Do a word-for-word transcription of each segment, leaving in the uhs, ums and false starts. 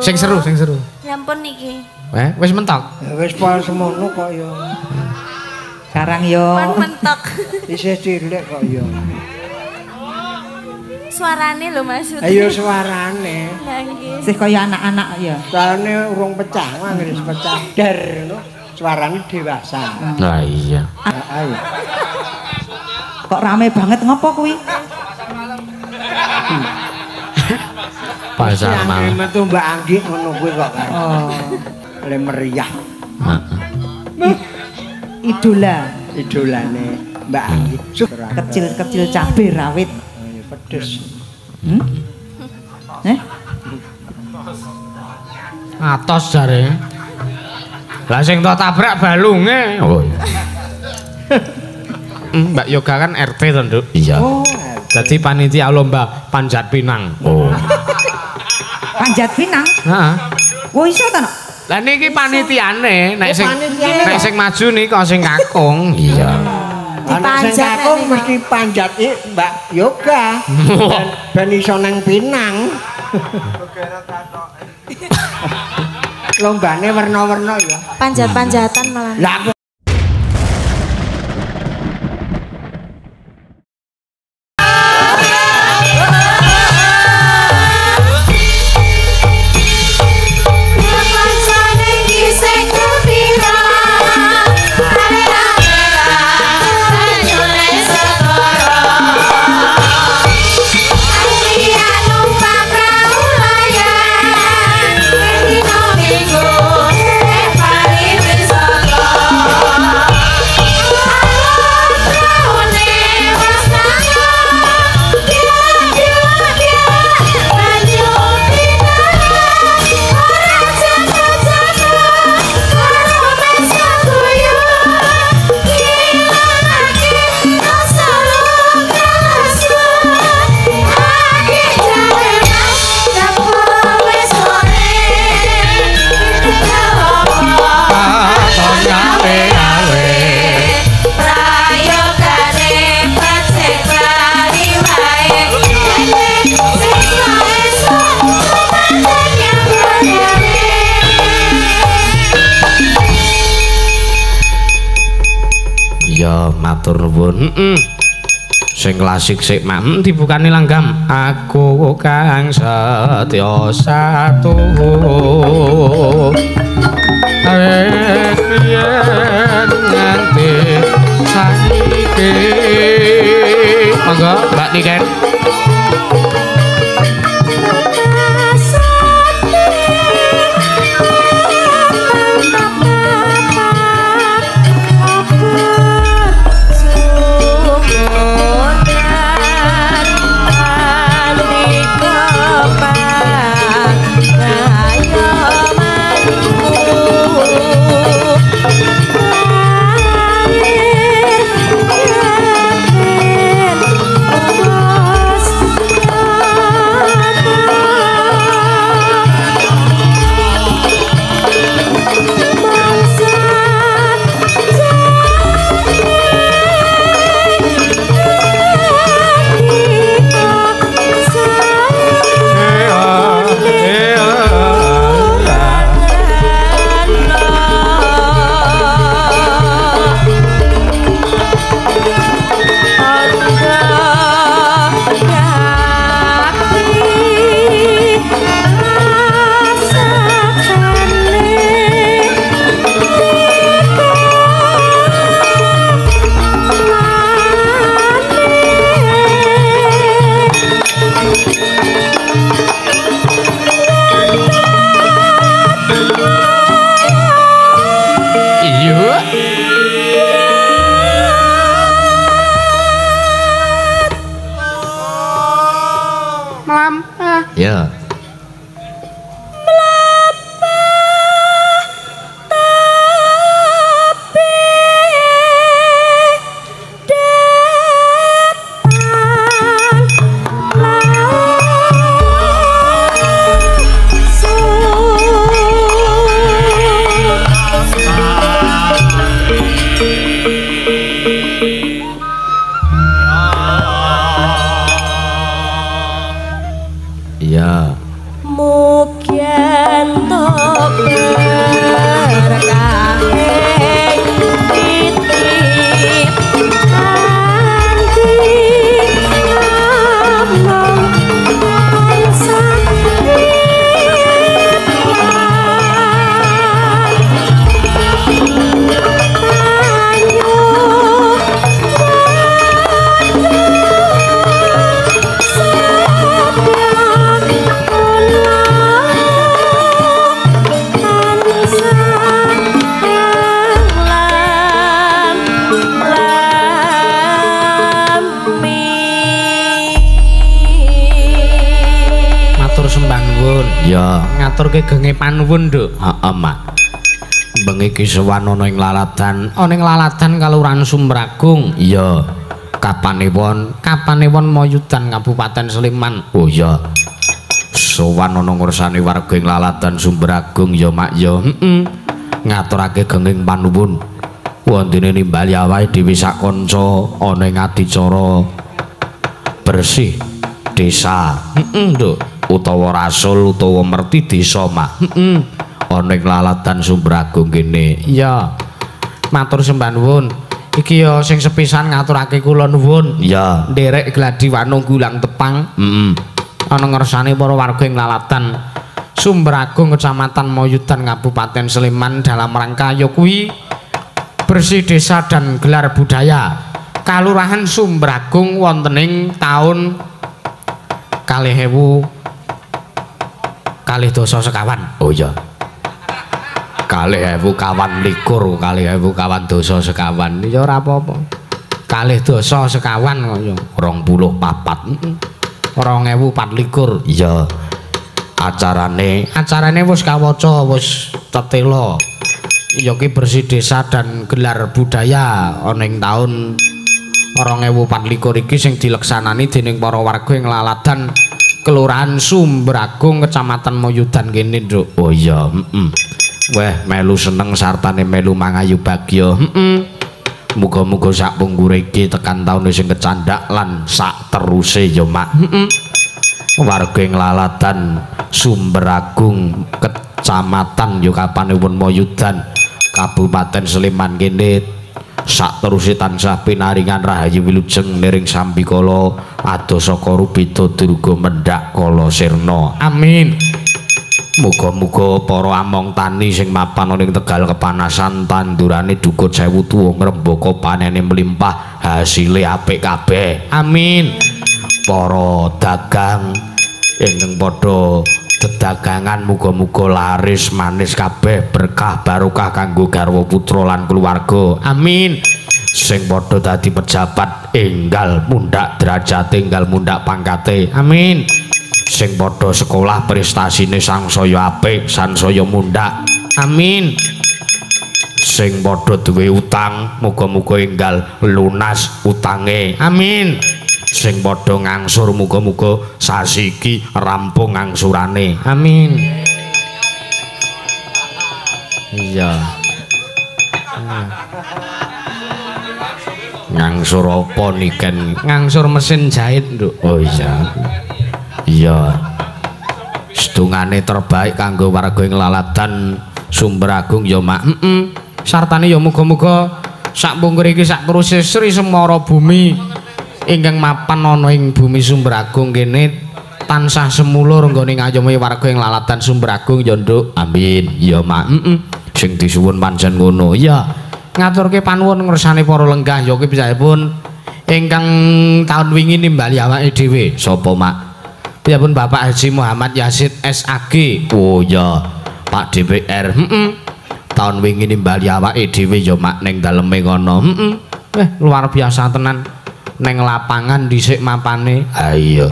Sing seru, sing seru. Lampun niki. Eh, wes mentok. Wes pol semono kok yo. Sarang yo. Pon mentok. Isih cilik kok yo. Suarane lho maksudnya. Ayo suarane. Lah nggih. Sih kaya anak-anak ya. Suarane urung pecah, wis pecah dar lho. Suarane dewasa. Lah iya. Ayo. Kok rame banget ngopo kuwi? Pasar malam. Metu Mbak Anggy ngono kuwi kok. Oh. Le meriah. Heeh. Idola, idolane Mbak Anggy. Kecil-kecil cabe rawit. Ya pedes. Hmm? Eh? Atos jare. Lah sing tok tabrak balunge. Oh. Mbak Yoga kan R T to, Nduk. Iya. Oh. Jadi panitia lomba panjat pinang. Oh. Panjat pinang? Heeh. Wo iso ta, Nok? Lah niki panitiane, nek sing nek sing maju niku sing kakung. Iya. Panjat kakung mesti panjat Mbak Yoga. Ben iso nang pinang. Lombane werna-werna ya. Panjat-panjatan malah. Matur nuwun. Heeh. Sing klasik sik mam dibukani langgam. Aku kang setya satu. Wes yen nganti saiki. Monggo Mbak Niken. matur ke gengi panuwun duk. Heeh, Mak. Bengi kisuwan ana ing lalatan, ana ing lalatan Kaluran Sumragung. Iya. Kapanipun? Kapanipun Moyudan Kabupaten Sleman. Oh iya. Sowan ana ngursani warga ing lalatan Sumragung ya, Mak ya. Heeh. Ngaturake genging panuwun. Wondene nimbali awake dhewe sak kanca ana ing adicara bersih desa. Heeh, Nduk. Utawa rasul utawa merti desa, Mak. Heeh. Ana ing lalatan Sumragung kene. Iya. Matur sembah nuwun. Iki ya sing sepisan ngaturake kula nuwun. Iya. Nderek gladi wanung gulang tepang. Heeh. Ana ngersane para warga ing lalatan Sumragung Kecamatan Moyudan Kabupaten Sleman dalam rangka ya kuwi bersih desa dan gelar budaya Kalurahan Sumragung wonten ing taun kalih ewu kalih dasa sekawan. Oh iya. Kalih ewu kawan likur, kalih ewu kawan dosa sekawan. Ya ora apa-apa. Kalih dosa sekawan kaya rong puluh papat. rong ewu patlikur. Iya. Acarane, acarane wis kawaca, wis tetela. Ya ki bersih desa dan gelar budaya ana ing taun rong ewu patlikur iki sing dileksanani dening para warga ing laladan Kelurahan Sumragung Kecamatan Moyudan kene, Nduk. Oh iya, heeh. Weh melu seneng sartane melu mangayu bagya. Heeh. Muga-muga sak pungkur iki tekan taun sing kecandhak lan sak teruse ya, Mak. Heeh. Warga ing lalatan Sumragung Kecamatan ya kapanipun Moyudan Kabupaten Sleman kene sak teruse tansah pinaringan rahayu wilujeng miring sambikala ados saka rubeda durga mendhak kala sirna. Amin. Muga-muga para among tani sing mapan ning Tegal kepanasan tandurane dukut sewu tuwa ngrembaka panene mlimpah hasile apik kabeh. Amin. Para dagang ingkang padha dedagangan muga-muga laris manis kabeh berkah barokah kanggo garwa putra lan keluarga. Amin. Sing padha dadi pejabat enggal mundhak derajate enggal mundhak pangkate. Amin. Sing padha sekolah prestasine sangsaya apik sansaya mundhak. Amin. Sing padha duwe utang muga-muga enggal lunas utange. Amin. Sing padha ngangsur muga-muga sasiki rampung ngangsurane. Amin. Iya. Ngangsur apa niken? Ngangsur mesin jahit, Nduk. Oh iya. Iya. Sedungane terbaik kanggo warga ing lalatan Sumragung ya, Mak. Heeh. Mm -mm. Sartane ya muga-muga sak pungkur iki sak teruse Sri Semara Bumi ingkang mapan ana ing bumi Sumragung kene tansah semulur nggone ngayomi warga ing lalatan Sumragung ya, Nduk. Amin. Ya, Mak. Heeh. Mm -mm. Sing disuwun pancen ngono. Iya. Ngaturke panuwun ngersane para lenggah ya ki piyambakipun ingkang taun wingi nimbali awake dhewe. Sapa, Mak? Piyambakipun Bapak Haji Muhammad Yasid S A G. Oh ya, Pak D P R. Heeh. Mm -mm. Taun wingi nimbali awake dhewe ya, Mak, ning daleme kono. Heeh. Mm -mm. Eh, luar biasa tenan. Ning lapangan dhisik mapane. Ha iya.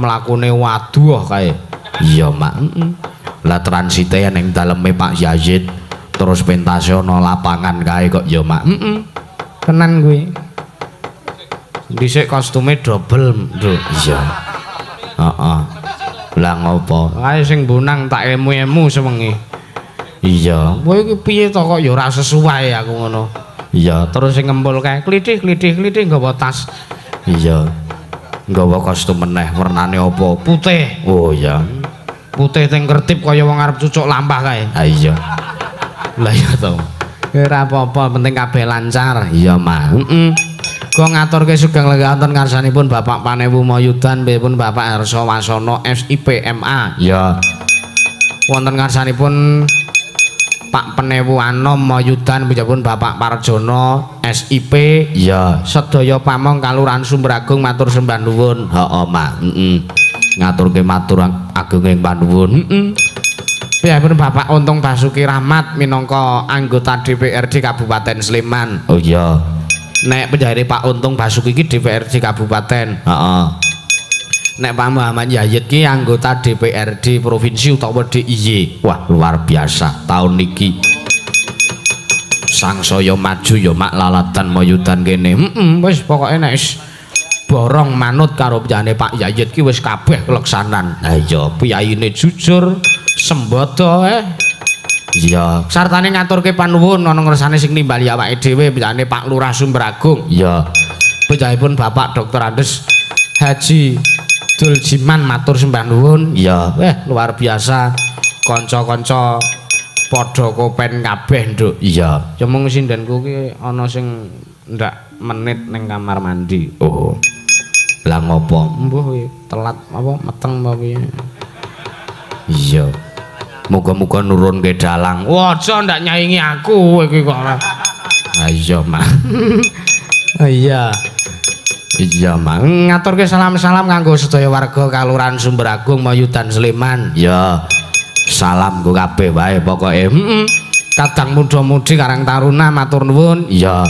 Mlakune waduh kae. Iya, Mak. Mm -mm. Lah transite ning daleme Pak Yasid terus pentase ana lapangan kae kok ya, Mak. Heeh. Mm -mm. Tenan kuwi. Dhisik kostume dobel, Nduk. Iya. Heeh. Lah ngopo? Kae sing bonang tak emu-emu sewengi. Iya. Kowe iki piye to kok ya ora sesuai aku ngono. Iya, terus sing ngempul kae klithih-klithih-klithih nggawa tas. Iya. Nggawa kostum meneh warnane apa? Putih. Oh iya. Putih teng kertip kaya wong arep cucuk lampah kae. Ha iya. Lah ya to. Ora apa-apa, penting kabeh lancar. Iya, Mak. Heeh. Kula ngaturke sugeng lenggah wonten ngarsanipun Bapak Panewu Moyudan, pun Bapak Harso Wasono S I P M A. Ya. Wonten ngarsanipun Pak Penewu Anom Moyudan, pun Bapak Parjono S I P. Ya. Sedaya pamong Kalurahan Sumragung matur sembah nuwun. Heeh, Mak. Heeh. Ngaturke matur agunging panuwun. Heeh. Piyambakipun Bapak Untung Basuki Rahmat minangka anggota D P R D Kabupaten Sleman. Oh iya. Nek penjare Pak Untung Basuki iki D P R D Kabupaten. Heeh. Nek Pak Muhammad Yahid ki anggota D P R D provinsi utawa D I Y. Wah luar biasa tahun niki. Sang saya maju ya mak lalatan mayudan kene. Heeh, wis pokoke nek borong manut karo piyane Pak Yahid ki wis kabeh keleksanan. Ha iya, piyayine jujur, sembodo eh. Iya, sartane ngaturke panuwun ana ngersane sing nimbali awake dhewe piyane Pak Lurah Sumberagung. Iya. Pejahipun Bapak Doktor Andes Haji Duljiman matur sembah nuwun. Iya, eh luar biasa. Kanca-kanca padha kopen kabeh, Nduk. Iya. Cemung sindenku ki ana sing ndak menit ning kamar mandi. Oh. Lah ngopo? Mbuh telat apa meteng apa piye? Iya. Muga-muga nurunke dalang. Waja ndak nyaingi aku kowe iki kok ora. Ha iya, Mak. Iya. Iya mang ngaturke salam-salam nganggo sedaya warga Kalurahan Sumberagung Mayudan Sleman. Ya. Salam go kabeh wae pokoke. Heeh. Kadang muda-mudi karang taruna matur nuwun. Ya.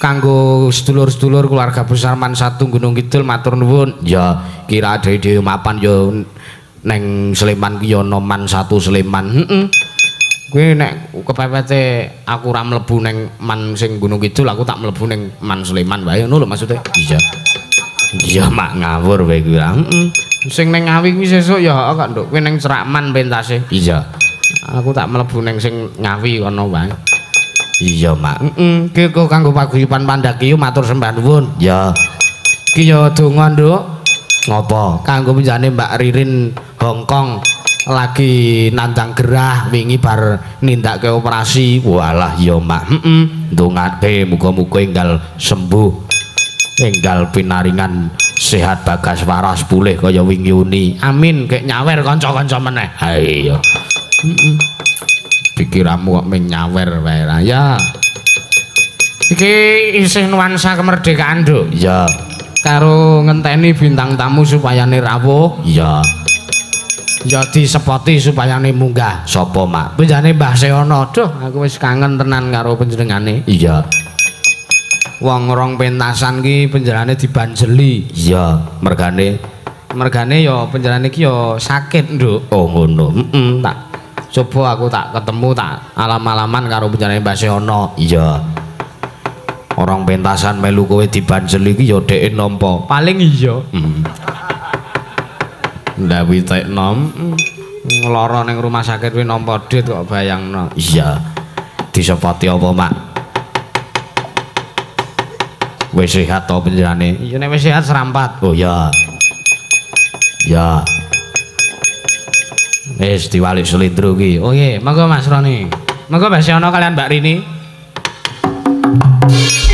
Kanggo sedulur-sedulur keluarga besar Man Satu Gunung Kidul matur nuwun. Ya. Kira dhewe mapan ya ning Sleman ki ana Man Satu Sleman. Heeh. Kuwi nek kepepete aku ora mlebu ning Man sing Gunung Kidul aku tak mlebu ning Man Sleman wae ngono lho maksude. Iya. Iya mak ngawur kowe kuwi. Heeh. Sing ning Ngawi kuwi sesuk ya kok nduk kowe ning Cerakman pentase. Iya. Aku tak mlebu ning sing Ngawi ana wae. Iya mak. Heeh. Ki kok kanggo paguyuban Pandhakiyu matur sembah nuwun. Ya. Ki ya donga nduk. Ngopo? Kanggo pinjane Mbak Ririn Hongkong lagi nandang gerah wingi bar nindakke operasi. Walah ya mak. Heeh. Ndongake muga-muga enggal sembuh. Enggal pinaringan sehat bagas waras pulih kaya wingi uni. Amin kek nyawer kanca-kanca meneh. Ha iya. Heeh. Pikiranmu kok men nyawer wae ya. Iki isih nuansa kemerdekaan, Nduk. Iya. Karo ngenteni bintang tamu supaya rawuh. Iya. Ya disepoti supaya ne munggah. Sapa mak? Penjane Mbah Seono. Duh, aku wis kangen tenan karo panjenengane. Iya. Wong rong pentasan ki penjerane dibanjeli. Iya, mergane mergane ya penjerane ki ya sakit, Nduk. Oh ngono. Heeh, tak coba aku tak ketemu tak alam-alaman karo penjerane Mbah Seono. Iya. Orang pentasan melu kowe dibanjeli ki ya dheke nampa. Paling iya. Hmm. Ndawi tek nom ngeloro ning rumah sakit kuwi nampa dit kok bayangno. Iya. Disepati apa, Mak? Wis sehat to penjerane? Iya nek wis sehat serampat. Oh iya. Ya. Wis diwalik selindro ki. Oh nggih, monggo Mas Roni. Monggo Mbak Siono kalian Mbak Rini. Bye.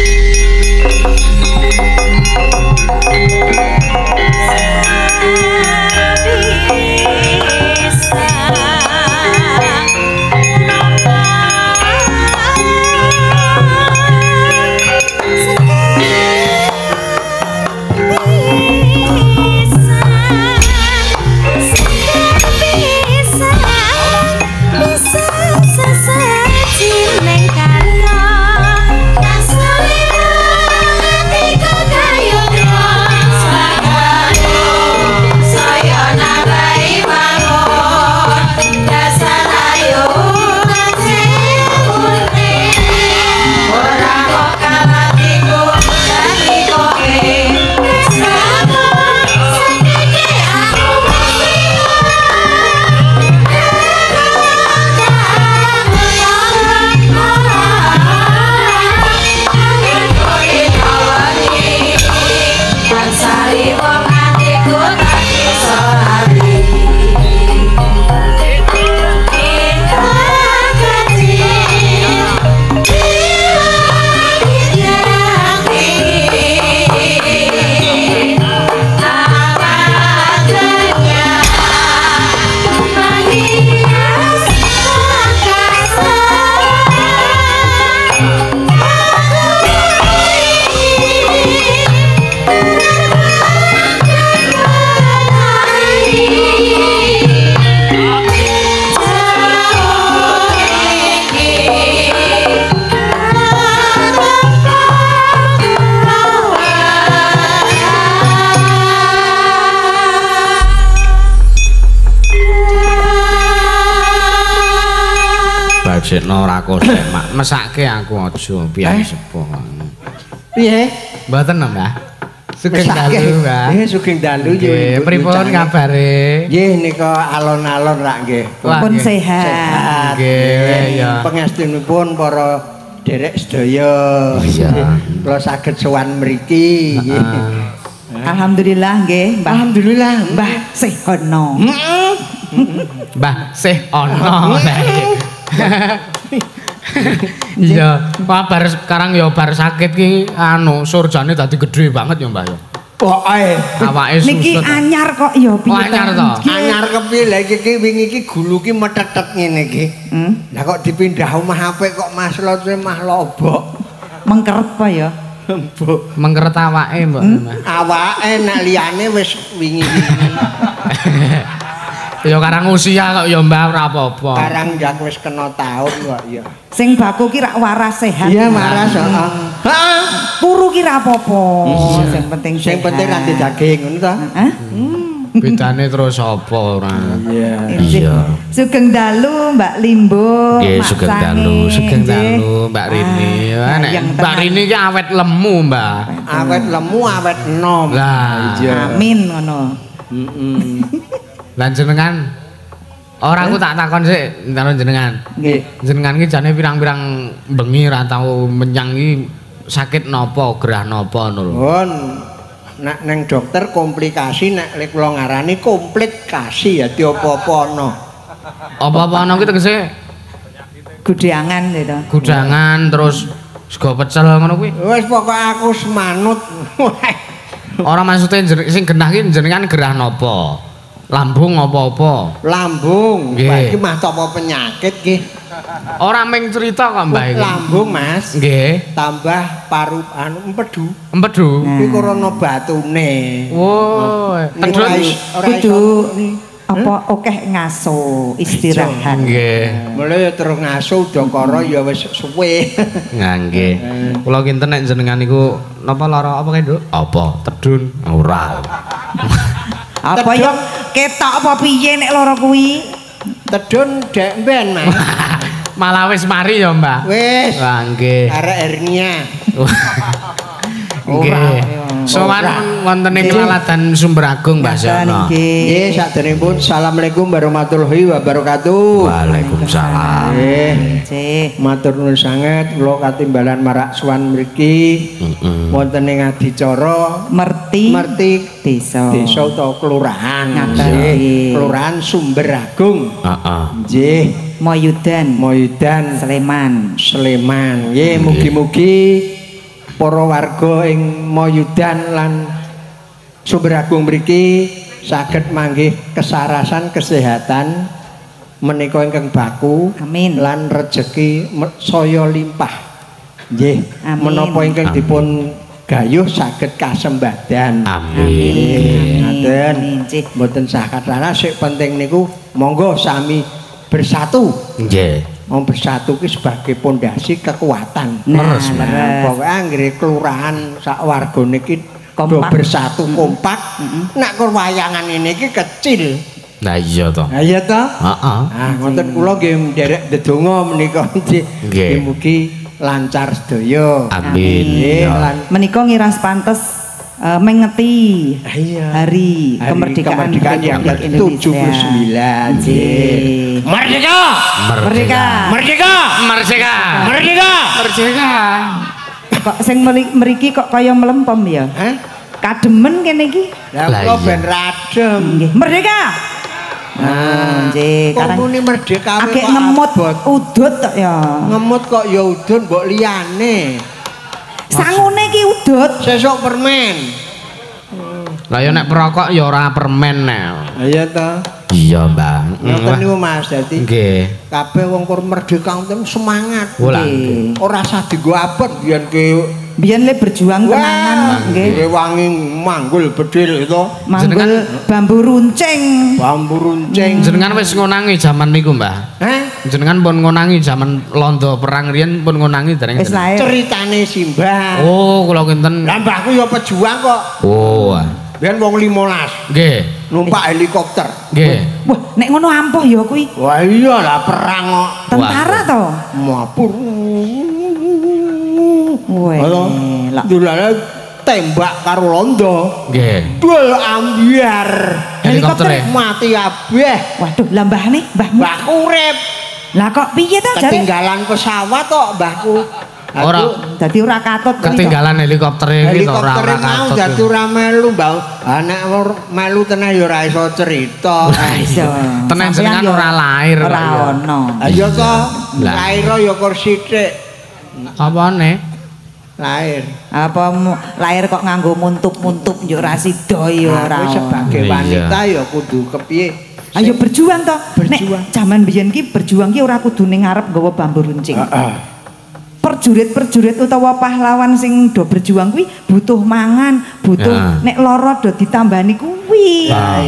Jekno rako semak mesake aku aja piye sepuh. Piye? Mboten Mbah. Sugeng dalu Mbah. Nggih sugeng dalu nggih. Pripun kabare? Nggih nika alon-alon rak nggih. Pun sehat. Nggih ya. Pangestunipun para derek sedaya. Iya. Kula saged sowan mriki nggih. Alhamdulillah nggih, Mbah. Alhamdulillah Mbah Sehono. Heeh. Mbah Sehono. Iya, kabar sekarang ya bar sakit ki anu surjane dadi gedhe banget ya Mbah ya. Pokoke awake susut. Niki anyar kok ya piye. Anyar to. Anyar kepiye lha iki wingi iki gulu ki metetet ngene iki. Lah kok dipindah omah apik kok maslotwe mah lobok. Mengkeret apa ya? Mbok mengkeret awake mbok. Awake nek liyane wis wingi. Ya karang usia kok ya Mbah ora apa-apa. Karang jak wis kena taun kok ya. Sing baku ki rak waras sehat. Iya waras heeh. Heeh, puru ki ra apa-apa. Sing penting sing penting kanthi daging ngono ta. Heeh. Bedane terus apa ora? Iya. Sugeng dalu Mbak Limbo. Nggih sugeng dalu, sugeng dalu Mbak Rini. Mbak Rini ki awet lemu, Mbah. Awet lemu, awet enom. Lah iya. Amin ngono. Heeh. Lan jenengan ora aku tak takon sik karo jenengan. Nggih. Jenengan iki jane pirang-pirang bengi ra tau menyang iki sakit napa, gerah napa ngono lho. Mun nek nang dokter komplikasi nek kula ngarani komplikasi ya diapa-apa ana. Apa-apa ana iki tegese gudangan gitu. Gudangan terus sego pecel ngono kuwi. Wis pokoke aku semanut. Ora maksude sing genah iki jenengan gerah napa? Lambung apa-apa? Lambung. Mbah iki mah topo penyakit nggih. Ora mung cerita kok Mbah iki. Lambung, Mas. Nggih. Tambah paru anu empedu. Empedu. Kuwi karena batune. Wo. Terus kudu apa akeh ngaso, istirahat. Nggih. Mulih terus ngaso udakara ya wis suwe. Nah nggih. Kula kinten nek jenengan niku napa lara apa kae, Nduk? Apa? Tedun. Ora. Apa ya ketok apa piye nek lara kuwi? Tedun dek ben, Mas. Malah wis mari ya, Mbak. Wis. Lah nggih. Arek hernia. Nggih. Sowan wonten ing Kelaladan Sumberagung, Mbah Sono. Nggih, saderengipun asalamualaikum warahmatullahi wabarakatuh. Waalaikumsalam. Nggih. Matur nuwun sanget kula katimbalan marak sowan mriki. Wonten ing adicara merti merti desa. Desa utawa kelurahan. Nggih. Kelurahan Sumberagung. Heeh. Nggih. Moyudan. Moyudan Sleman. Sleman. Nggih, mugi-mugi para warga ing Moyudan lan Sumberagung mriki saged manggih kesarasan kesehatan menika ingkang baku. Amin. Lan rejeki saya limpah. Nggih, menapa ingkang dipun gayuh saged kasembadan. Amin. Ngaten mboten sah kathah sing penting niku monggo sami bersatu. Nggih. Om bersatu ki sebagai pondasi kekuatan. Terus pokoke anggere kelurahan sak wargane ki kompak bersatu kompak. Nek kur wayangan ngene iki kecil. Lah iya to. Lah iya to? Heeh. Ah ngoten kula nggih nderek ndedonga menika nggih mugi lancar sedaya. Amin. Menika ngiras pantes mengeti hari kemerdekaan Republik Indonesia tujuh puluh sembilan. Merdeka! Merdeka! Merdeka! Merdeka! Merdeka! Merdeka! Kok sing mriki kok kaya melempem ya? Hah? Kademen kene iki. Lah kok ben radem. Nggih. Merdeka! Nah, nggih, karang muni merdeka wae. Agek ngemut udut kok ya. Ngemut kok ya udun mbok liyane. Sangune ki udut. Sesuk permen. Lah ya nek perokok ya ora permen nek. Iya ta. Iya, Mbak. Ngoten niku Mas Dadi. Nggih. Kabeh wong kur merdeka enten semangat. Nggih. Ora usah dienggo abet biyen ke biyen le berjuang tenanan nggih. Nggih wangi manggul bedhil itu. Manggul bambu runcing. Bambu runcing. Jenengan wis ngonangi jaman niku, Mbah? Heh? Jenengan pun ngonangi jaman londo perang riyen pun ngonangi dereng. Ceritane Simbah. Oh, kula kinten. Lah mbahku ya pejuang kok. Oh. Biyen wong lima belas. Nggih. numpak helikopter. Nggih. Wah, nek ngono ampuh ya kuwi. Wah iya lah perang kok. Tentara to? Mapur. Weh. Lah dulane tembak karo londo. Nggih. Dul ambyar. Helikopter mati kabeh. Waduh, lah mbah ne, mbahmu. Mbah urip. Lah kok piye to jare? Ketinggalan pesawat kok mbahku. Orang jadi ora katut ketinggalan helikopter ini helikopter mau jadi ora melu mbak anak melu tenang ya ora iso cerita tenang dengan ora lahir ora ono ayo to lahir ya kursi sithik apa nih lahir apa lahir kok nganggo muntup-muntup ya ora sida ya ora sebagai wanita ya kudu kepiye. Ayo berjuang to nek jaman biyen ki berjuang ki ora kudu ning ngarep nggawa bambu runcing. Perjurit-perjurit utawa pahlawan sing do berjuang kuwi butuh mangan, butuh ya. Nek lara do ditambani kuwi. Nah,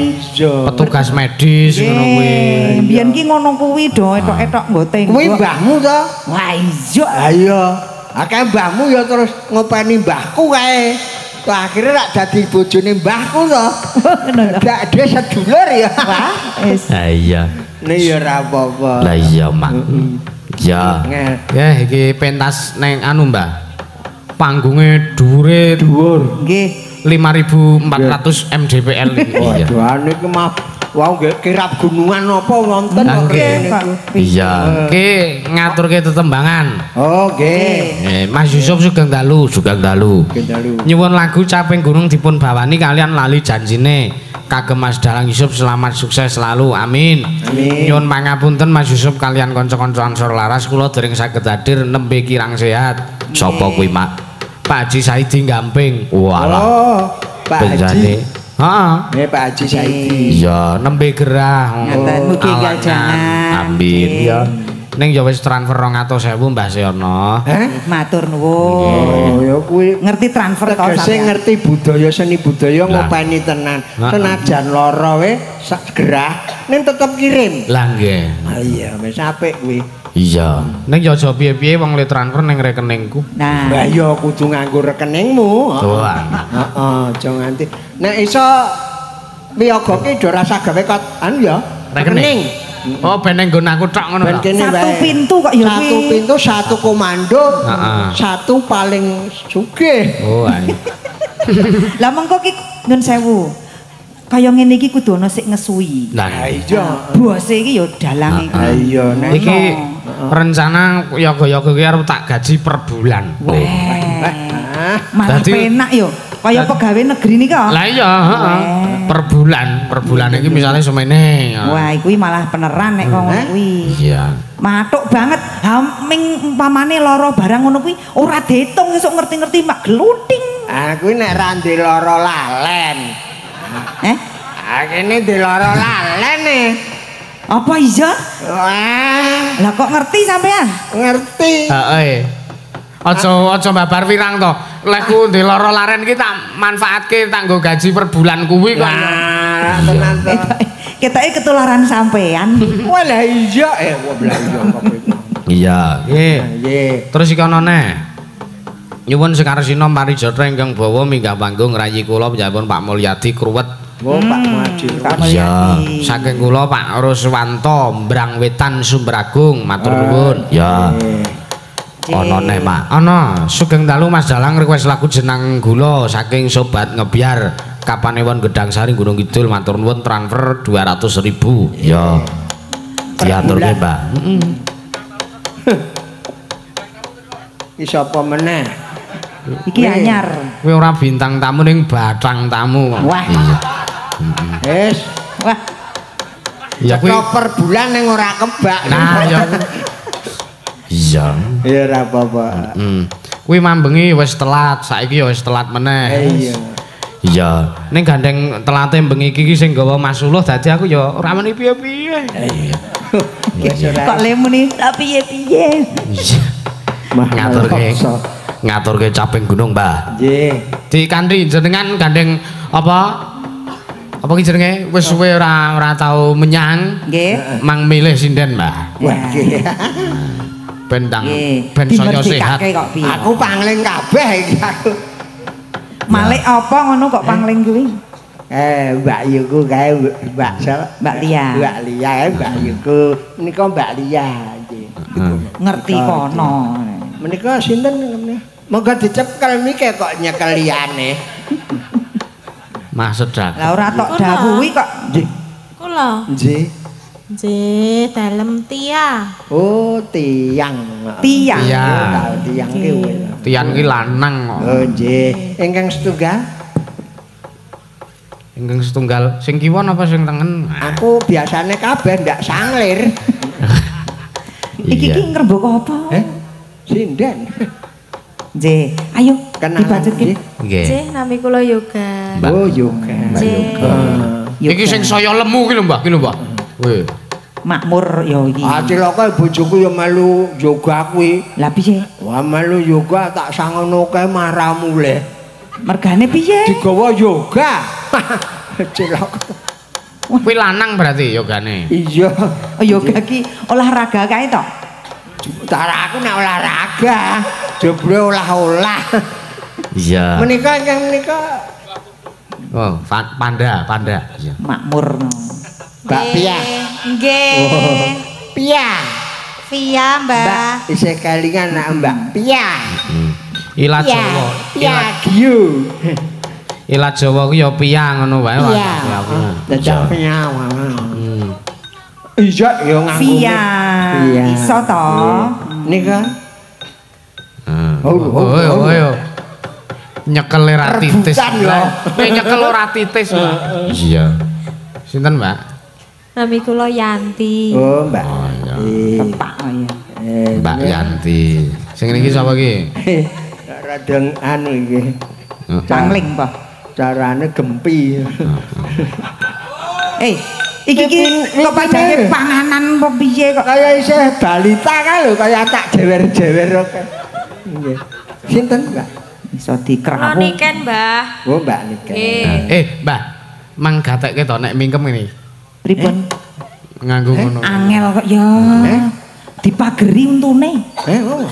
petugas medis ngono kuwi. Mbiyen ki ngono kuwi do etok-etok mboten. Kuwi mbahmu to? Lah iya. Ha iya. Akeh mbahmu ya terus ngopeni mbahku kae. Akhirnya rak dadi bojone mbahku to. Dak dhewe sedulur ya. Ha iya. Nek ya ora apa-apa. Lah iya, Mak. Ya, ya, ini pentas neng anu mbak, panggungnya dure, duur, lima ribu empat ratus mdpl. Waduh, ane kemah, wow, kirap gunungan apa nonton? Iya, oke, ngatur kita tembangan. Oke, Mas Yusuf Sugeng Dalu, Sugeng Dalu. Nyuwun lagu Caping Gunung dipun bawani kalian lali janjine. Kagem Mas Dalang Yusuf selamat sukses selalu amin nyuwun pangapunten Mas Yusuf kalian kanca-kanca Ansor Laras kula dereng saged hadir nembe kirang sehat sapa kuwi Mak Pak Haji Saidi Gamping walah oh Pak Haji heeh nggih Pak Haji Saidi iya nembe gerah ngaten mugi kajangan amin ya ning ya wis transfer dua ratus ribu Mbah Seono. Heh, matur nuwun. Ya kuwi ngerti transfer to sampeyan. Ngerti budaya seni budaya ngopeni tenan. Senajan lara we segerah ning tetep kirim. Lah nggih. Ha iya wis apik kuwi. Iya. Ning ya aja piye-piye wong le transfer ning rekeningku. Nah, mbah ya kudu nganggo rekeningmu. Heeh. Heeh, aja nganti nek iso piyagoke do rasa gawe kan ya rekening. Oh, peneng guna aku tak ngono. Satu pintu kok ya. Satu pintu, satu komando, satu paling sugih. Oh, ayo. Lah mengko ki nun sewu. Kaya ngene iki kudu ana sik ngesui. Lah iya. Bose iki ya dalang iki. Iya, nek iki rencana yoga-yoga ki arep tak gaji per bulan. Malah penak yo. Kaya pegawai negeri ini kok? Lah iya, per bulan, per bulan ini misalnya semene. Wah, itu malah peneran nek kok ngono kuwi. Iya. Matuk banget, haming umpamane loro barang ngono kuwi ora diitung iso ngerti-ngerti mak gluting. Ah, kuwi nek ra ndek loro lalen. Heh? Ah, kene ndek loro lalen e. Apa iya? Wah. Lah kok ngerti sampean? Ngerti. Heeh. Ojo ojo babar pirang to. Lekku di loro laren kita manfaat kita nggo gaji per bulan kuwi kok. Nah, tenan to. Ketoke ketularan sampean. Wah lah iya eh wah belanja kok iku. Iya. Nggih. Terus iki ana neh. Nyuwun sekarsina parijatra ingkang bawa minggah panggung rayi kula panjenengan Pak Mulyadi Kruwet. Oh Pak Mulyadi. Iya. Saking kula Pak Ruswanto Mbrang Wetan Sumberagung matur nuwun. Ya. Ono neh Mak, ono Sugeng Dalu Mas Dalang request lagu jeneng gula saking sobat ngebiar Kapanewon Gedangsari Gunung Kidul matur nuwun transfer dua ratus ribu. Yo, diatur ke Mbak. Iso pemenang. Iki anyar. Kue orang bintang tamu neng batang tamu. Wah. Es. Wah. Ya kue. Per bulan neng orang kebak. Nah, yo. Iya. Iya apa pak? Kui mambengi wes telat, saiki wes telat meneh. Iya. Iya. Neng gandeng telat yang bengi kiki sing gawa masuluh, tadi aku yo ramani piye piye. Iya. Kok lemu nih tapi piye piye. Ngatur ke, ngatur ke Caping Gunung Mbah. Iya. Di kandri jenengan gandeng apa? Apa ki jenenge wis suwe ora ora tau menyang. Nggih. Mang milih sinden Mbah. Nggih. Bendang, bensonya sehat. Aku pangling kabeh. Malik apa ngono kok pangling kuwi? Eh, Mbak Yuku kae Mbak sapa? Mbak Lia. Mbak Lia kae Mbak Yuku. Menika Mbak Lia nggih. Ngerti kono. Menika sinten menika? Monggo dicepkel niki kok nyekel liyane. Maksud dak. Lah ora tok dawuhi kok. Nggih. Kula. Nggih. Nggih, dalem Tia. Oh, tiang. Tiang. Tiang ki kuwi. Tiang ki lanang kok. Oh, nggih. Ingkang setunggal. Ingkang setunggal, sing kiwon apa sing tengen? Aku biasanya kabeh ndak sanglir. Iki ki ngrebuk apa? Eh? Sinden. Nggih, ayo dibajutke. Nggih. Nggih, nami kula Yoga. Oh, Yoga. Yoga. Iki sing saya lemu ki lho, Mbah, ki lho, Mbah. Weh. Makmur ya iki. Ah, cilaka bojoku ya melu Yoga kuwi. Lah piye? Wah, melu Yoga tak sangono kae marah muleh. Mergane piye? Digawa Yoga. Cilok. Kuwi lanang berarti yogane. Iya, yoga ki olahraga kae to. Cara aku nek olahraga, jebule olah-olah. Iya. Menika ingkang menika. Oh, panda, panda. Makmur. Mbak Pia. Nggih. Pia. Pia, Mbak. Isih kelingan nek Mbak Pia. Ila Jawa. Pia Giyu. Ilat Jawa ku ya piyang ngono wae wae aku. Dadak piyang. Iya ya nganggo. Iya. Iso to. Nika. Oh oh oh. Nyekel ora titis. Kowe nyekel ora titis. Iya. Sinten, Mbak? Nami kula Yanti. Oh, Mbak. Tepak ya. Mbak Yanti. Sing niki sapa iki? Radeng anu iki. Cangling, Pak. Carane gempi. Eh, iki iki kok padane panganan apa piye kok kaya isih balita kae lho kaya tak jewer-jewer kok. Nggih. Sinten, Mbak? Iso dikrawu. Niken, Mbah. Oh, Mbak Niken. Eh, Mbah. Mang gatekke to nek mingkem ngene. Pripun? Nganggo ngono. Angel kok ya. Dipageri untune. Eh, oh.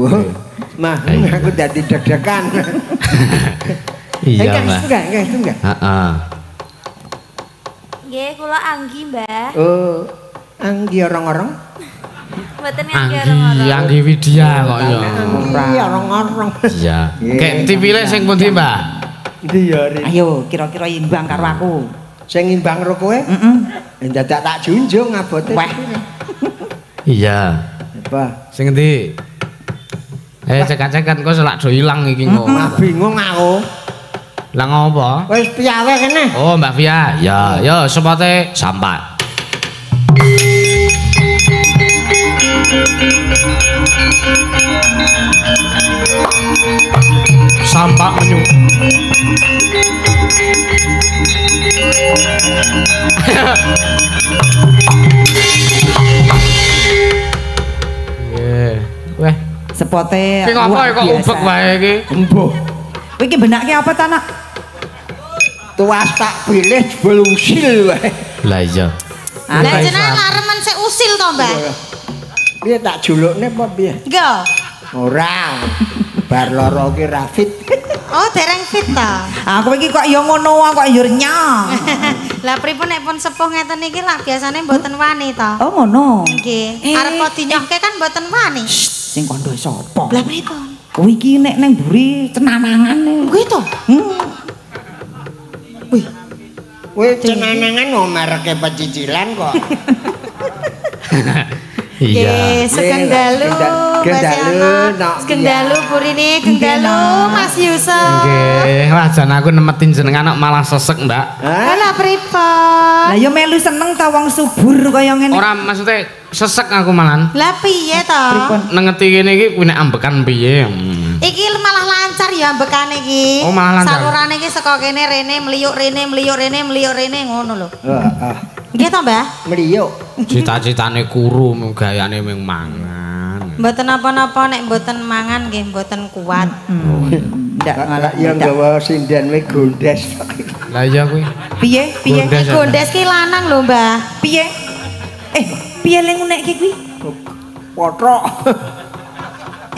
Wah. Mah, aku dadi deg-degan. Iya, Mbak. Enggak, enggak, enggak. Heeh. Nggih, kula Anggy, Mbak. Oh, Anggy orang-orang. Mboten Anggy orang-orang. Anggy Widya kok ya. Iya, orang-orang. Iya. Kek tipile sing pundi, Mbak? Ndi ya, Rin. Ayo, kira-kira imbang karo aku. Sing imbang karo kowe? Heeh. Dadak tak junjung abote. Iya. Apa? Sing endi? Eh, cek-cekan kok selak do ilang iki kok. Mah bingung aku. Lah ngopo? Wis Pia wae kene. Oh, Mbak Pia. Ya, ya sepote sampat. Sampak menyu. Nggih. Weh. Sepote iki apa kok ubek wae iki? Embuh. Iki benake apa ta, Nak? Tuwas tak pilih jebul usil wae. Lah iya. Lah jenengan laremen sik usil to, Mbah? Piye tak julukne apa piye? Nggih. Ora. Bar loro iki ra fit. Oh, dereng fit ta. Ah, kowe iki kok ya ngono wae kok yurnya. Lah pripun nek pun sepuh ngeten iki lah biasane mboten wani ta. Oh, ngono. Nggih. Arep dinyohke kan mboten wani. Sing kondo sapa? Lah pripun? Kowe iki nek nang mburi cenanangane. Kuwi to? Heeh. Wih. Kowe cenanangan mau mareke pecicilan kok. Iya. Sekendalu. Sekendalu nok. Sekendalu purine Kendalu Mas Yusuf. Nggih, lajan aku nemetin jenengan kok malah sesek, Mbak. Lha pripun? Lah ya melu seneng ta wong subur kaya ngene. Ora maksude sesek aku malan. Lah piye to? Nengeti kene iki kuwi nek ambekan piye? Iki malah lancar ya ambekane iki. Oh, malah lancar. Salurane iki saka kene rene mliyuk rene mliyuk rene mliyuk rene ngono lho. Heeh. Nggih to, Mbah? Mliyuk. Cita-citane kuru gayane mung mangan. Mboten apa-apa nek mboten mangan nggih mboten kuat. Ndak malah ya nggawa sinden we gondes. Lah iya kuwi. Piye? Piye? Gondes ki lanang lho, Mbah. Piye? Eh piye leng nek iki kuwi potrok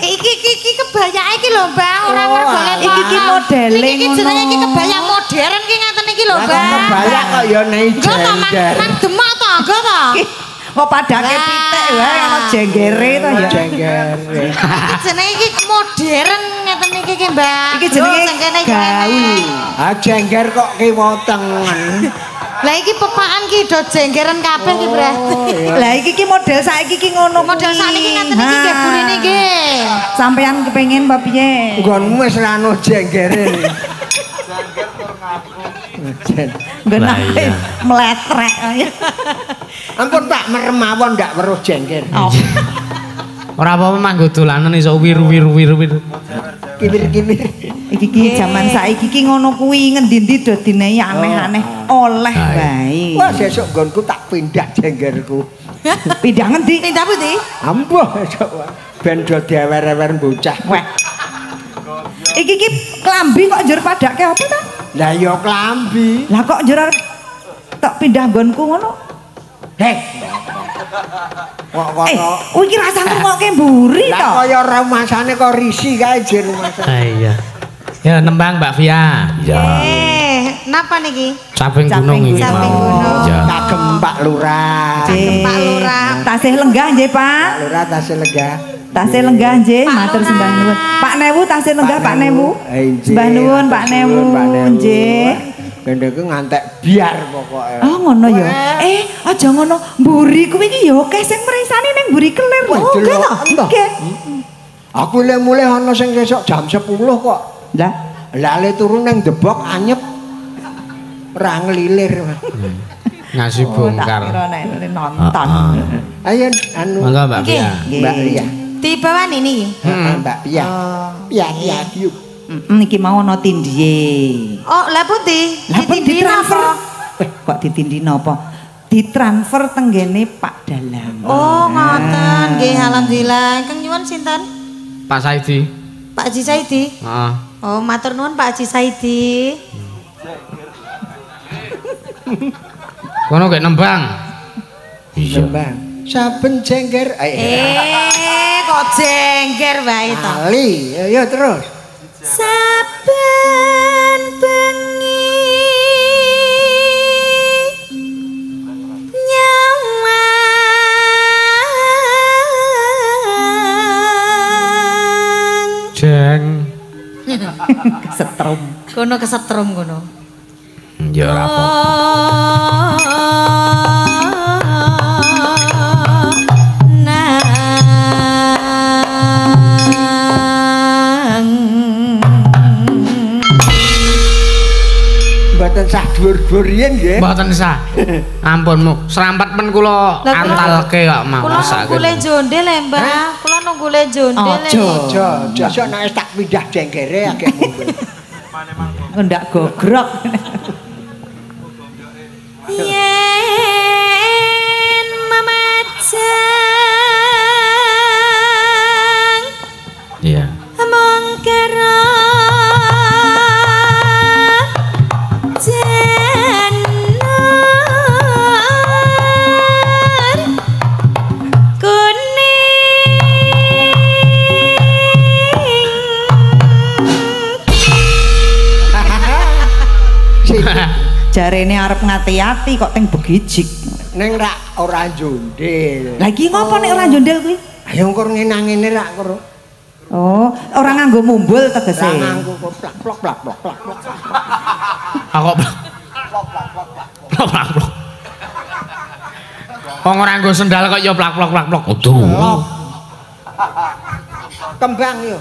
iki iki iki kebaya iki lho Mbak ora mergo iki iki modele ngono iki jenenge iki kebaya model modern ki ngaten iki lho, Mbak. Lah kebalak kok ya nek iki. Nang Demak to, nggo to. Kok padake pitik wae ana jenggere to ya. Jenggere. Iki jenenge iki modern ngaten iki ki, Mbak. Iki jenenge gaul. Ah jengger kok ki wotengen. Lah iki pepakan ki do jenggeren kabeh ki berarti. Lah iki ki model saiki ki ngono. Model sakniki ngaten iki nggih burine nggih. Sampeyan kepengin apa piye? Nggonmu wis ra ono jenggere. Jengger tur ngapung. Benake meletrek. Ampun Pak, meremawon ndak weruh jengger. Ora apa-apa manggo dolanan iso wir-wir-wir-wir. Kibir-kibir. Iki ki jaman saiki ki ngono kuwi ngendi-endi do dinehi aneh-aneh oleh bae. Wah, sesuk nggonku tak pindah jenggerku. Pindah ngendi? Pindah pundi? Ambuh sesuk ben do diewer-ewer bocah. Weh. Iki ki klambi kok njur padake apa ta? Lah ya klambi. Lah kok njur tak pindah nggonku ngono? Heh. Eh, kuwi ki rasane ngoke mburi to. Lah kaya rumasane kok risi kae jeneng rumasane. Ha iya. Ya nembang Mbak Fia. Iya. Eh, napa niki? Caping Gunung iki. Caping Gunung. Kagem Pak Lurah. Kagem Pak Lurah. Tasih lenggah nggih, Pak. Pak Lurah tasih lenggah. Tasih lenggah nggih, matur sembah nuwun. Pak Newu tasih lenggah Pak Newu. Sembah nuwun Pak Newu nggih. Gendengku ngantek biar pokoknya. Oh ngono ya. Eh, aja ngono. Mburi kuwi iki ya akeh sing mresani ning mburi kelir. Oh, nggih to. Nggih. Aku le mulih ana sing sesuk jam sepuluh kok. Lah, lale turun nang Debok anyep. Ora nglilir. Ngasih bongkar. Ora nek nonton. Ayo anu. Monggo Mbak Pia. Mbak Pia. Tibawan ini. Heeh, Mbak Pia. Pia Pia yuk. Niki mau ana tindhihe. Oh, lha pundi? Ditindhi napa? Kok ditindhi napa? Ditransfer tenggene Pak Dalam. Oh, ngoten. Nggih, alhamdulillah. Kang nyuwun sinten? Pak Saidi. Pak Haji Saidi? Heeh. Oh, matur nuwun Pak Haji Saidi. Kono gak nembang. Iya. Nembang. Saben jengger. Eh, kok jengger wae to. Ali, ya terus. Saben bengi nyawa jeng kesetrum kono kesetrum kono ya ora apa mboten sah dhuwur-dhuwur riyen nggih. Mboten sah. Ampunmu, serampet men kula antalke kok mawon. Kula nunggule jonde le, Mbak. Kula nunggule jonde le. Aja, aja. Sesuk nek tak pindah jenggere agek mungkin. Kok ndak gogrok. Yen mamajang. Iya. Among karo jarene arep ngati-ati kok teng begijik neng rak ora jondel lagi ngopo nek ora jondel kuwi ayo engko ngenangene rak karo oh ora nganggo mumbul tegese ora nganggo plak plak plak plak plak aku plak plak plak plak plak plak wong ora nganggo sendal kok ya plak plak plak plak aduh kembang yo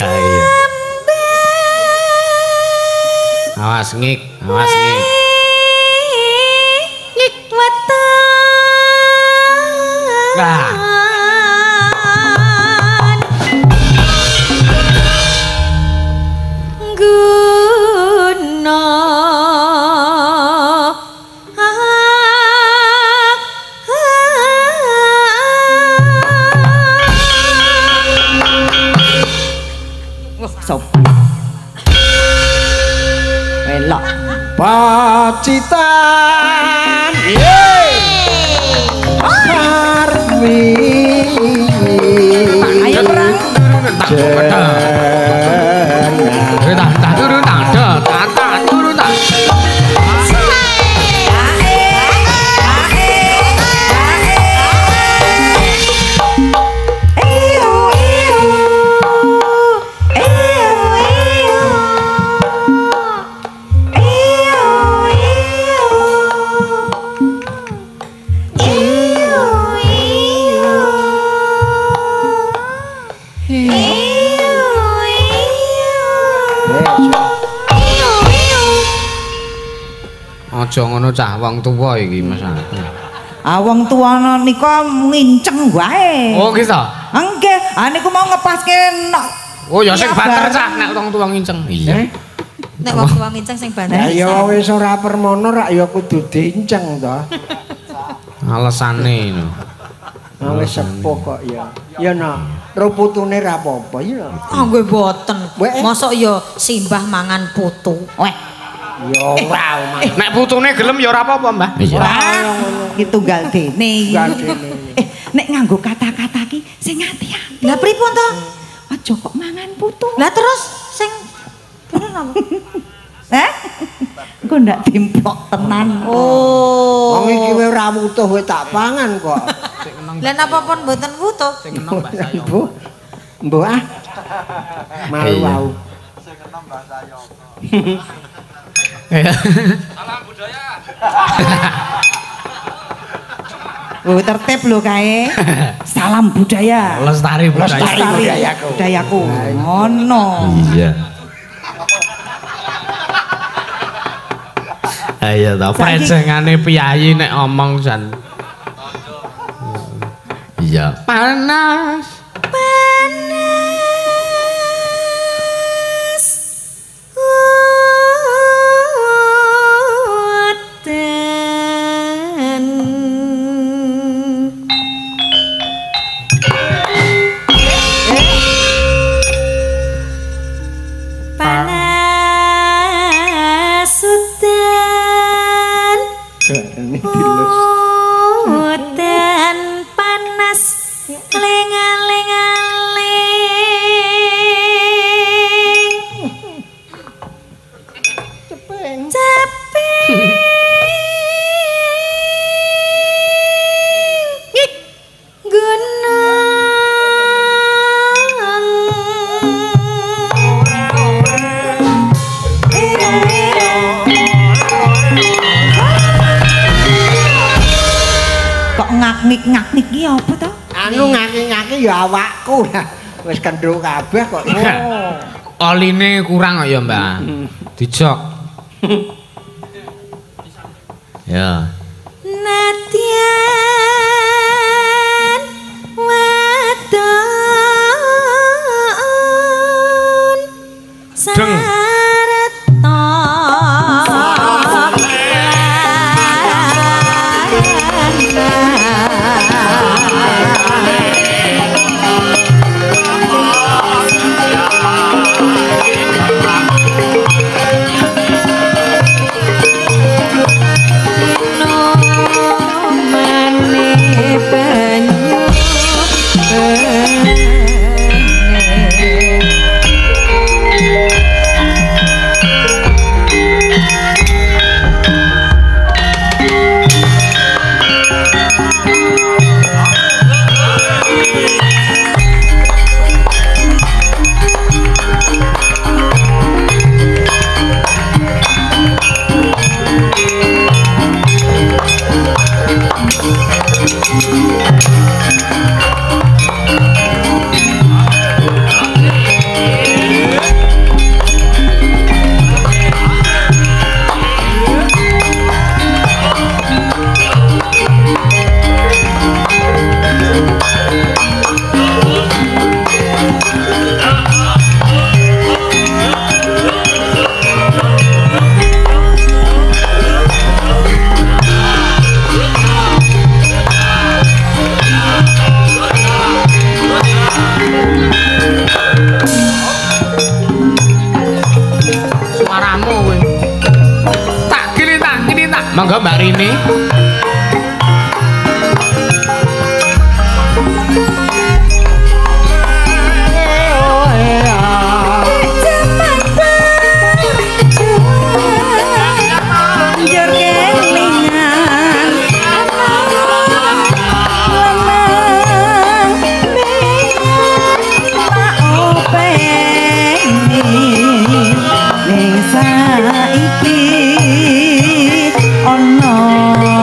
ayo awas ngik, awas ngik ngik wetan nah. Guna wah sopan pacitan parmi ayo perang tak turun tak turun tak turun tak turun tak aja ngono cah wong tuwa iki Mas. Ah wong tuwa nika nginceng wae. Oh nggih ta? Nggih, ha niku mau ngepaske nek. Oh ya sing banter cah nek wong tuwa nginceng. Iya. Nek wong tuwa nginceng sing banter. Lah ya wis ora permono rak ya kudu diinceng ta. Alesane lho. Wis sepuh kok ya. Ya no, ruputune ra apa-apa ya. Ah nggih boten. Mosok ya simbah mangan putu. Weh. Ya ora omah. Nek putune gelem ya ora apa-apa, Mbah. Ora iki tunggal dene. Eh, nek nganggo kata-kata ki sing ati-ati. Lah pripun to? Aja kok mangan putu. Lah terus sing terus napa? Heh? Engko ndak dimplok tenan. Oh. Wong iki kowe ora wutuh kowe tak pangan kok. Lah napa pun mboten wutuh. Sing enom Mbak Sayong. Mbuh. Mbuh ah. Malu wau. Sing enom Mbak Sayong. Salam budaya. Oh tertib lho kae. Salam budaya. Lestari budaya. Lestari budayaku. Budayaku. Ngono. Iya. Ayo ta prejengane piyayi nek omong jan. Iya. Panas. Panas. Udan. Panas udan. Ngak-ngik iki apa to? Anu ngak-ngik ya awakku. Wis kendro kabeh kok. Oline kurang kok ya, Mbak. Dijok. Ya. Nadyan wadon. Deng. Mangga Mbak Rini. Oh no.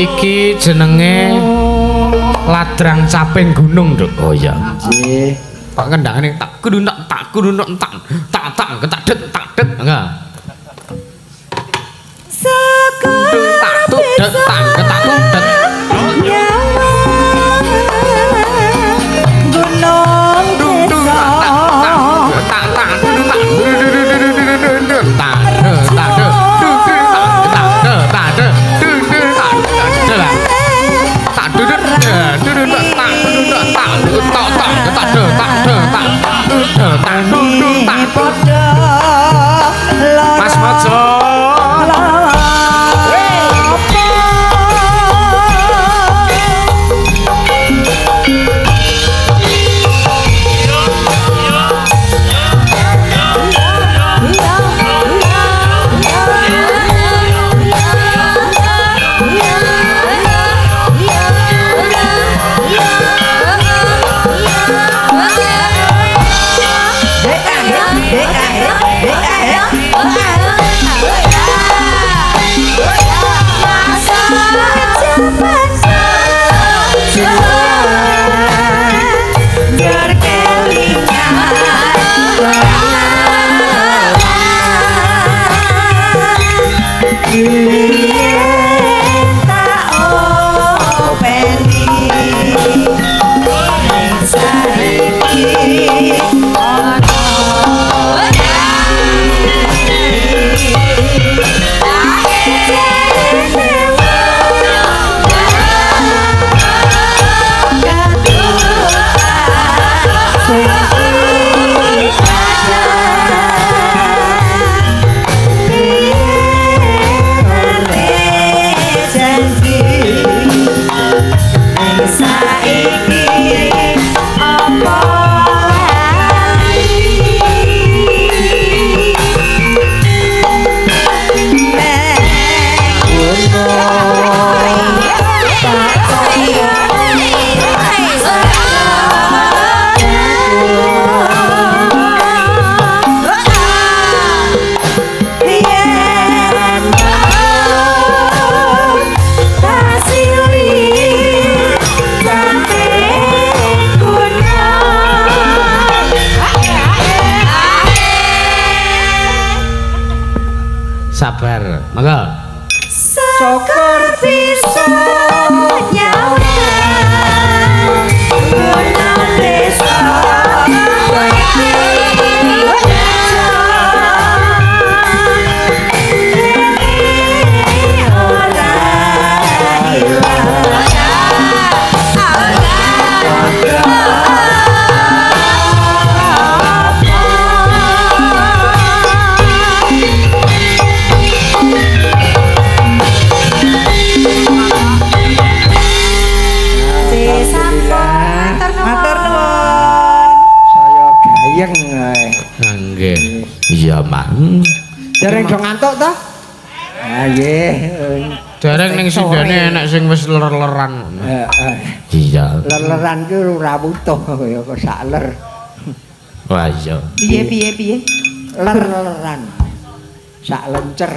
Iki jenenge ladrang Caping Gunung, Dok. Oh iya. Nggih. Pak kendangane tak kudu tak tak kudu tak tak tak tak det tak det. Enggak. Sekolah tak tut det tak tak tut. Gunung desa. Tak tak tak tak. Mas Mojo leran. Heeh. Iya. Leran ki ora butuh kaya saler. Wah iya. Piye piye piye? Leran. Sak lencer.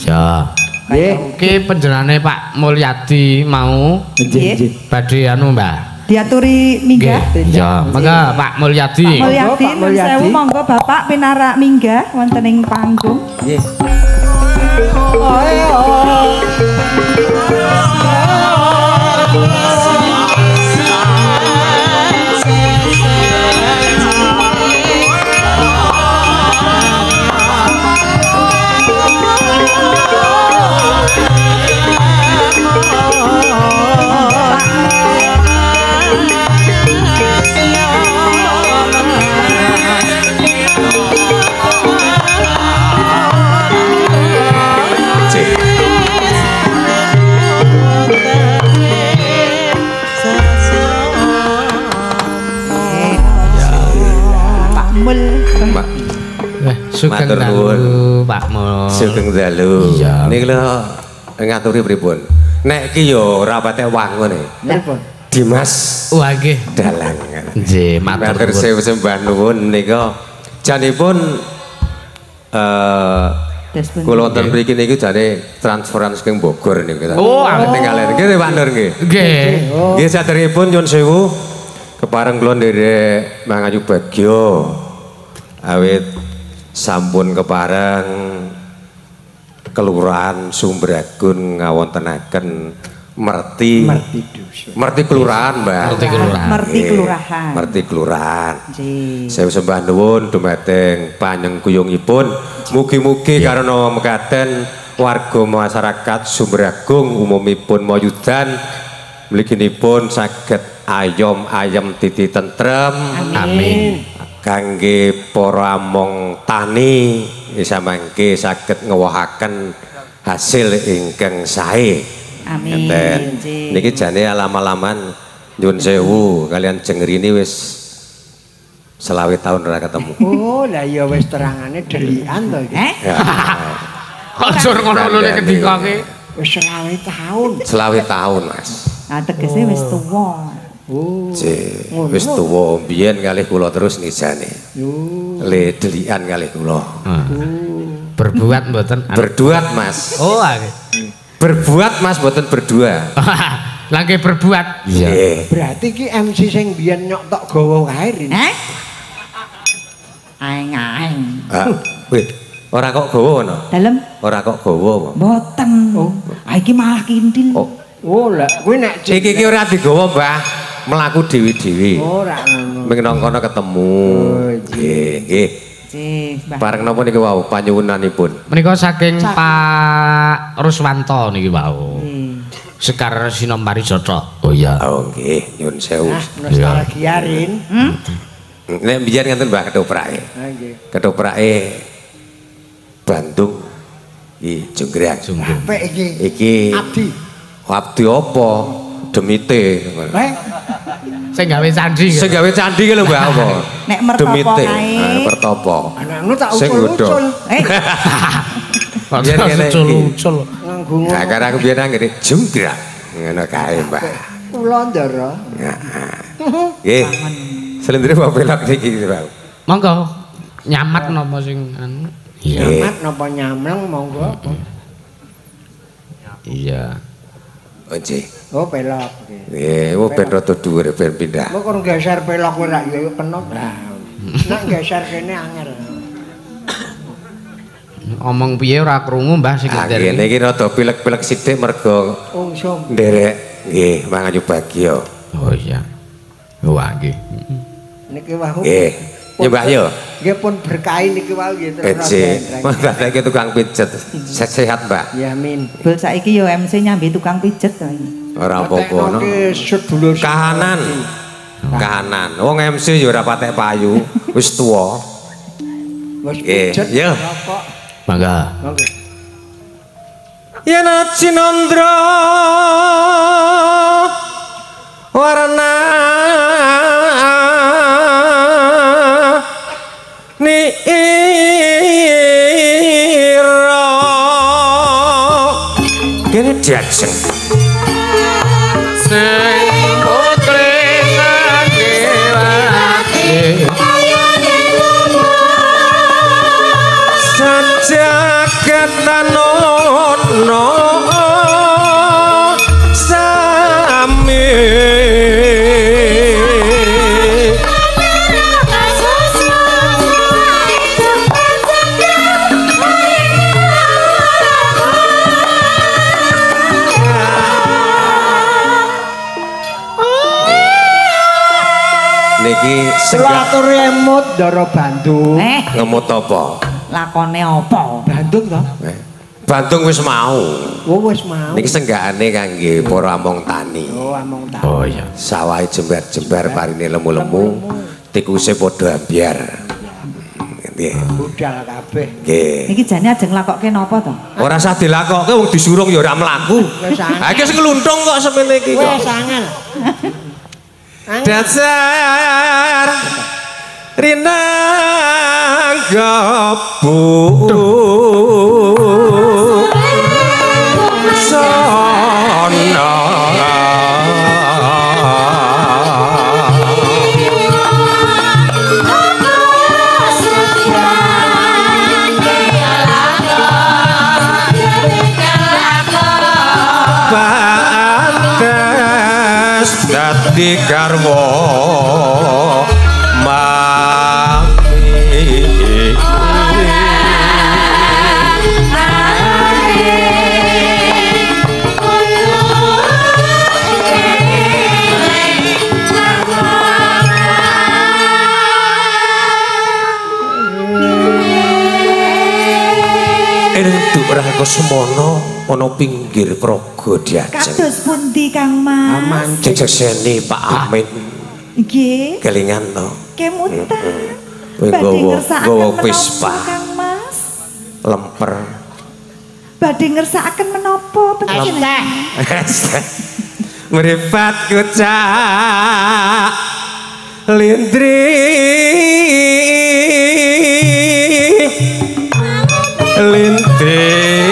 Iya. Nggih, panjenengane Pak Mulyadi mau nggih badhe anu, Mbah. Diaturi minggah. Iya, monggo Pak Mulyadi. Pak Mulyadi, monggo Bapak pinarak minggah wonten ing panggung. Nggih. Sugeng dalu, Pak Mul. Sugeng dalu. Niki lho ngaturi pripun. Nek iki yo ora patek wangun e. Pripun? Dimas. Wah nggih. Dalang. Nggih, matur sembah nuwun menika janipun eh Kalau nonton berikut ini jadi transferan saking Bogor nih kita. Oh, angin ngalir. Kita bandar gini. Gini. Gini saya terhibur John Sewu. Keparang kulon dari Mangaju Bagio. Awet sampun keparang kelurahan Sumberagun ngawontenaken merti. Merti dusun. Merti kelurahan mbak. Merti kelurahan. Merti kelurahan. Merti kelurahan. Saya sembah nuwun dumateng panyengkuyungipun. Mugi-mugi karena mekaten warga masyarakat Sumberagung umumipun moyudan mliginipun saged ayom-ayem titi tentrem. Amin. Kangge para among tani samangke saged ngewohaken hasil ingkang sae. Amin. Niki jane alam-alaman nyuwun sewu kalian jengrini wis selawe tahun ora ketemu. Oh, lah ya wis terangane delian to iki. Ojo ngono lho kedikake. Wis selawe tahun. Selawe tahun, Mas. Nah, tegese wis tuwa. Oh. Wis tuwa mbiyen kalih kula terus nijane. Yo. Le delian kalih kula. Berbuat mboten? Berduat, Mas. Oh, berbuat Mas mboten berdua. Lagi berbuat. Iya. Berarti ki M C sing mbiyen nyok tok gawa kae. Heh? Aing-aing. Ah, wih, orang kok gowo no? Dalam? Orang kok gowo? Boten. Oh, iki malah kintil. Oh, oh lah. Gue nak cek iki orang di gowo bah, melaku dewi dewi. Orang. Mengenangkan ketemu. Gih, gih. Barang nopo niki wau panyuwunanipun. Menika saking Pak Ruswanto niki wau. Sekarang sinombari cocok. Oh ya. Oh gih, nyun sewu. Nostalgia kiarin. Nek biar nganten mbak ketoprak, ketoprak Bandung, i Jonggrang, iki abdi, abdi apa demite, saya gawe candi, saya gawe candi kalau mbak apa, demite, pertopo, saya godok, biar nganten, nah karena aku biar nganten Jonggrang, nganten kaya mbak, pulau darah, gih. Selendir bawa pelak lagi gitu bang. Monggo nyamat nopo sing anu. Nyamat nopo nyamlang monggo. Iya. Oce. Oh pelak. Eh, oh penroto dua repen pindah. Mau korang geser pelak orang ya penot. Nak geser kene anger. Omong piye ora krungu mbah sekitar. Ini kira to pelak-pelak sidik mergo. Ungsom. Derek. Gih, Mangaju Bagio. Oh iya. Wah gih. Niki wau. Nggih. Nyembah yo. Nggih pun berkahi niki wau gitu. Becik. Mbah saiki tukang pijet. Sehat, Mbak. Ya amin. Bel saiki yo M C nyambi tukang pijet to iki. Ora apa-apa ono. Kahanan. Kahanan. Wong M C yo ora patek payu, wis tuwa. Wis pijet. Yo. Mangga. Monggo. Yen Cinandra warna Jackson. Sing putri sandiwati ayane lumah sajak ketanono sami Selatur emut doro Bandung. Ngemut apa? Lakone apa? Bandung tak? Bandung wis mau. Wis mau. Niki senggane kangge para among tani. Oh among tani. Oh ya. Sawai jembar-jembar, parine lemu-lemu, tikuse podo ambiar. Budal kabeh. Niki jane ajeng lakokke napa to? Ora usah dilakokke wong disurung ya ora mlaku. Ha iki sing ngluntung kok semene iki kok. Wis angel. Dasar rinang gabut sono dadi garwa mati Rangga semono ono pinggir progo diajeng. Kados pundi Kang Mas? Aman jejeseni Pak Amin. Nggih. Kelingan to. Kemutan. Badhe ngersakaken pispa Kang Mas. Lemper. Badhe ngersakaken menapa panjenengan? Mripat kucak lindri. Lintih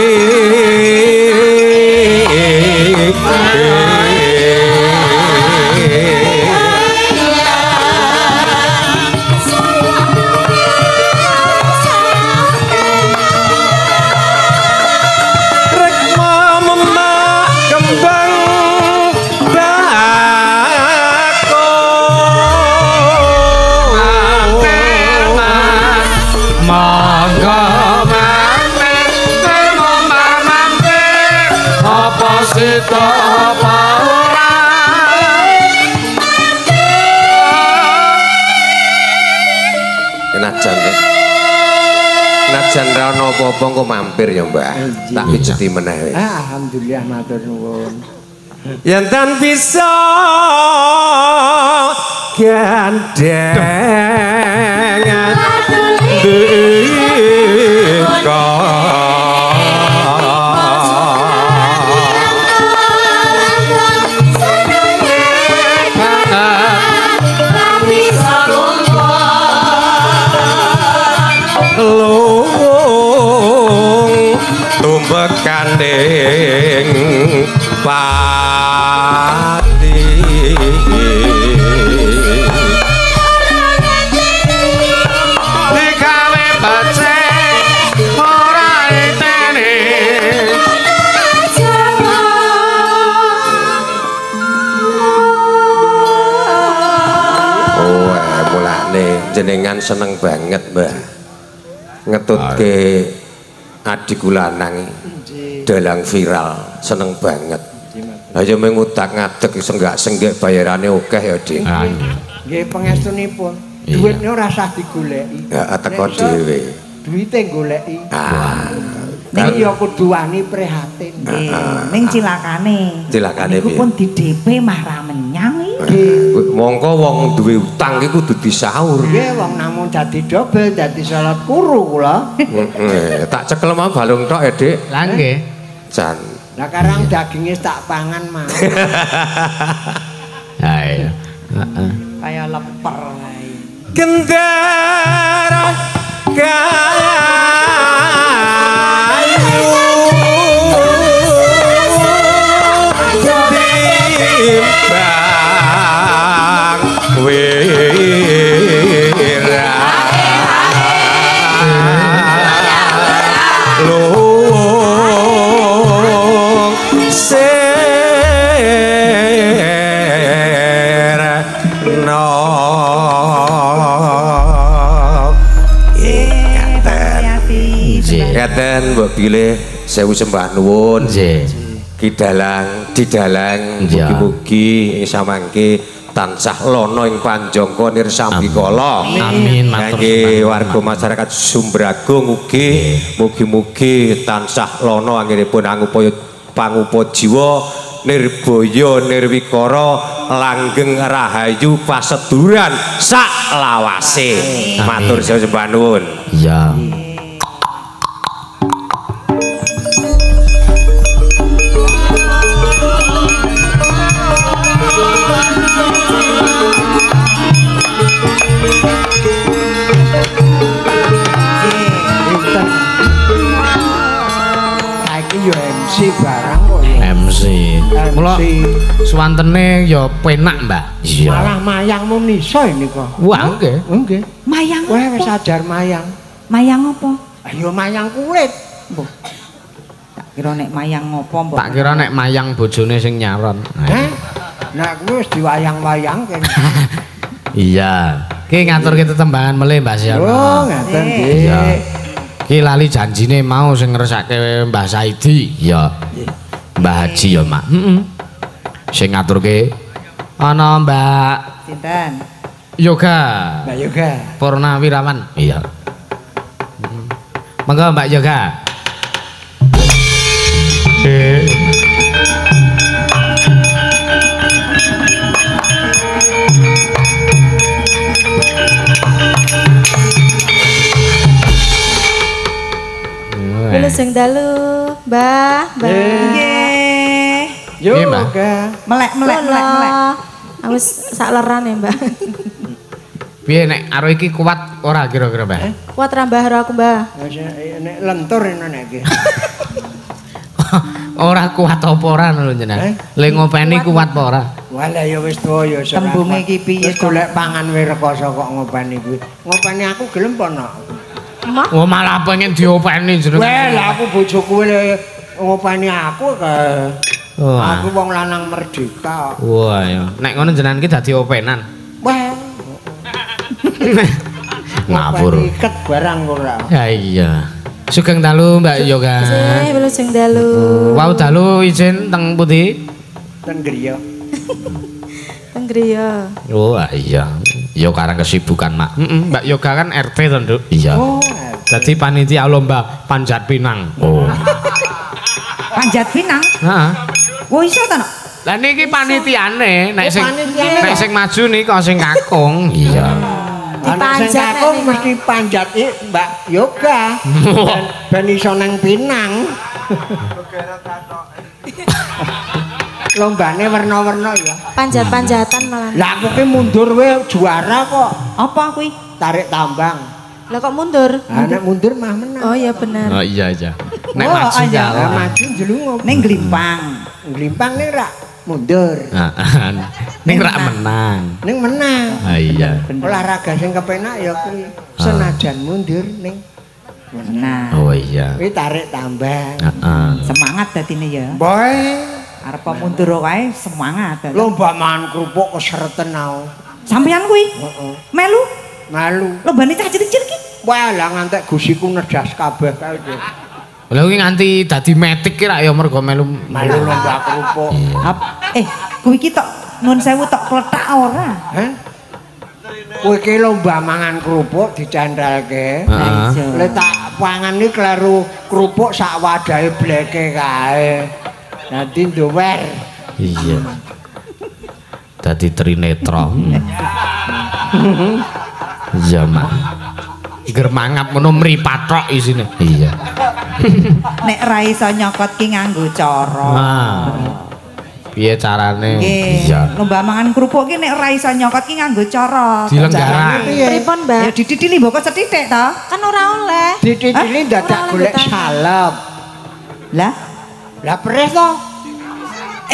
Jendral nopo-pong kok mampir ya mbak tak pijeti meneh. Alhamdulillah matur nuwun. Yantan bisa gandeng deka bekandeng pati digawe bace ora etene oh mulane jenengan seneng banget mbah ngetutke adikku lanang dalang viral seneng banget aja mengutak ngadeg senggak senggak bayarannya oke ya ding nggih pangestunipun duitnya ora sah digoleki heeh teko dhewe duite goleki ah niki ya kudu wani prihatin ning cilakane cilakane piye pun di D P mah ra menyang iki mongko wong duwe utang iki kudu disaur nggih wong namung dadi dobel dadi salat kuru kula heeh tak cekel mau balung tok ya Dik lha nggih jan lah karang daginge tak pangan mau ha iya heeh kaya leper ae gendara kayu Tembang wira luwung serna ngaten mbok pilih sewu sembah nuwun nggih didalang didalang mugi-mugi samangke tansah lono ing panjangka nirsampikala amin kangge warga masyarakat Sumber Agung mugi mugi-mugi tansah lono anggenipun angupaya pangupa jiwa nirbaya nirwikara langgeng rahayu paseduran sak lawase matur sembah nuwun iya barang kok ya M C mula swantene ya penak mbak malah mayangmu niso ini kok wah enggak enggak mayang wah wis ajar mayang mayang apa ayo mayang kulit mbok tak kira nek mayang apa mbok tak kira nek mayang bojone sing nyaron eh Nah, aku diwayang-wayang kan. Iya. Ki ngatur kita tembangan meleh Mbak Siana. Oh, ngaten Ki. Ki lali janjine mau sing ngresake Mbah Saidi. Iya. Mbah Haji ya, Mak. Heeh. Sing ngaturke ana Mbak sinten? Yoga. Mbak Yoga. Purnawirawan. Iya. Monggo Mbak Yoga. Eh. Halo sing dalu, Mbah, Mbah. Nggih. Yo, Mbah. Melek-melek, melek-melek. Wis sak lerane, Mbah. Piye nek karo iki kuat ora kira-kira, Mbah? Kuat ra Mbah karo aku, Mbah? Nek lentur ngono nek iki. Ora kuat apa ora lho jenengan. Le ngopeni kuat apa ora? Walah ya wis tuwa ya sak. Tembunge iki piye? Golek pangan wirekoso kok ngopeni kuwi. Ngopeni aku gelem apa nek? Oh malah pengen diopeni jeneng. Weh lah aku bojoku le ngopeni aku ke. Aku wong lanang merdeka. Wah ya. Nek ngono jenengan iki dadi openan. Wah. Ngapur. Iket barang ora. Ya iya. Sugeng dalu Mbak Yoga. Nggih, sugeng dalu. Wau dalu izin teng pundi? Teng griya. Teng griya. Oh iya. Yo karena kesibukan Mak. Mm -mm, Mbak Yoga kan R T to, Nduk. Iya. Oh, jadi panitia lomba panjat pinang. Oh. Panjat pinang? Heeh. Wo iso ta, Nok? Lah niki panitiane, nek sing nek sing maju niku sing kakung. Iya. Panjat kakung mesti panjat Mbak Yoga. Ben iso nang pinang. Lombane warna-warna ya. Panjat-panjatan malah. Lah aku ki mundur we juara kok. Apa kuwi? Tarik tambang. Lah kok mundur? Lah nek mundur mah menang. Oh iya bener. Oh iya iya. Nek maju ya maju njlungup. Ning glimpang. Glimpang ning rak mundur. Heeh. Ning rak menang. Ning menang. Ha iya. Olahraga sing kepenak ya kuwi senajan mundur ning menang. Oh iya. Kuwi tarik tambang. Heeh. Semangat dadine ya. Boe. Arep mundur wae semangat. Lomba mangan kerupuk keserten aku. Sampeyan kuwi? Heeh. Melu? Melu. Lombane cah cilik-cilik iki. Walah ngantek gusiku nerjas kabeh kae iki. Lha kuwi nganti dadi metik ki rak ya mergo melu melu lomba kerupuk. Eh, kuwi iki tok nun sewu tok kletak ora? Heh. Kuwi ki lomba mangan kerupuk dicandhalke. Lha tak pangan iki kleru kerupuk sak wadahe bleke kae. Tadi doer. Iya. Tadi trinetra. Iya mak. Germangap menu meripatrok isine. Iya. Nek ra iso nyokot ki nganggo cara. Nah. Piye carane? Iya. Lomba mangan kerupuk ki nek ra iso nyokot ki nganggo cara. Dilenggarane pripun, Mbak? Ya dididili mbok sethithik ta? Kan ora oleh. Dididili dadak golek salep. Lah lah peres toh.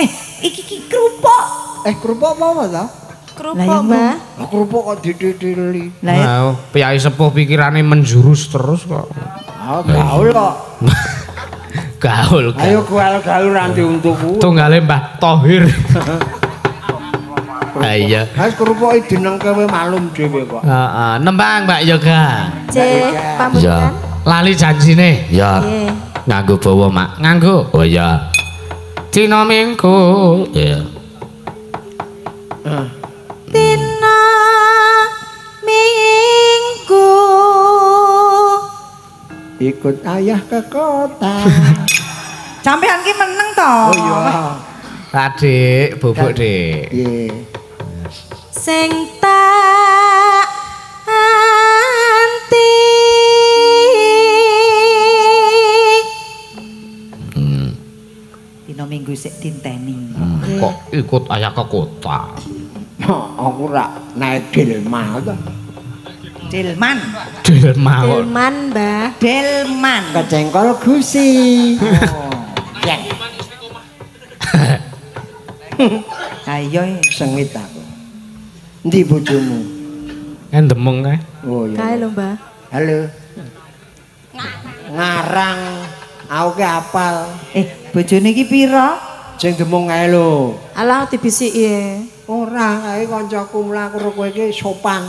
Eh, iki iki kerupuk. Eh kerupuk apa toh? Kerupuk Mbah. Kerupuk kok dididili. Lah piyai sepuh pikirane menjurus terus kok. Ah gaul kok. Gaul. Ayo gaul-gaul ra diuntuku. Tunggale Mbah Thohir. Ha iya. Wes kerupuke dinengke kowe malum dhewe kok. Heeh, nembang Mbak Yoga. Cek pamunten. Lali janjine. Ya. Nganggo bawa mak, nganggo. Oh ya, Tino Minggu. Ya. Tino Minggu. Ikut ayah ke kota. Sampean ki meneng toh. Oh ya. Adik, bubuk dek. Sing tak anti. Tino Minggu sik tinteni. Kok ikut ayah ke kota? Aku rak naik delman. Delman. Delman. Delman, Mbah. Delman. Kecengkol gusi. Ayo sengit aku. Ndi bojomu? Kan demeng kae. Oh iya. Kae lho, Mbah. Halo. Ngarang. Aku ke apal. Eh, bojone iki pira? Sing demung kae lho. Alah dibisiki. Ora, kae kancaku mlaku kowe iki sopan.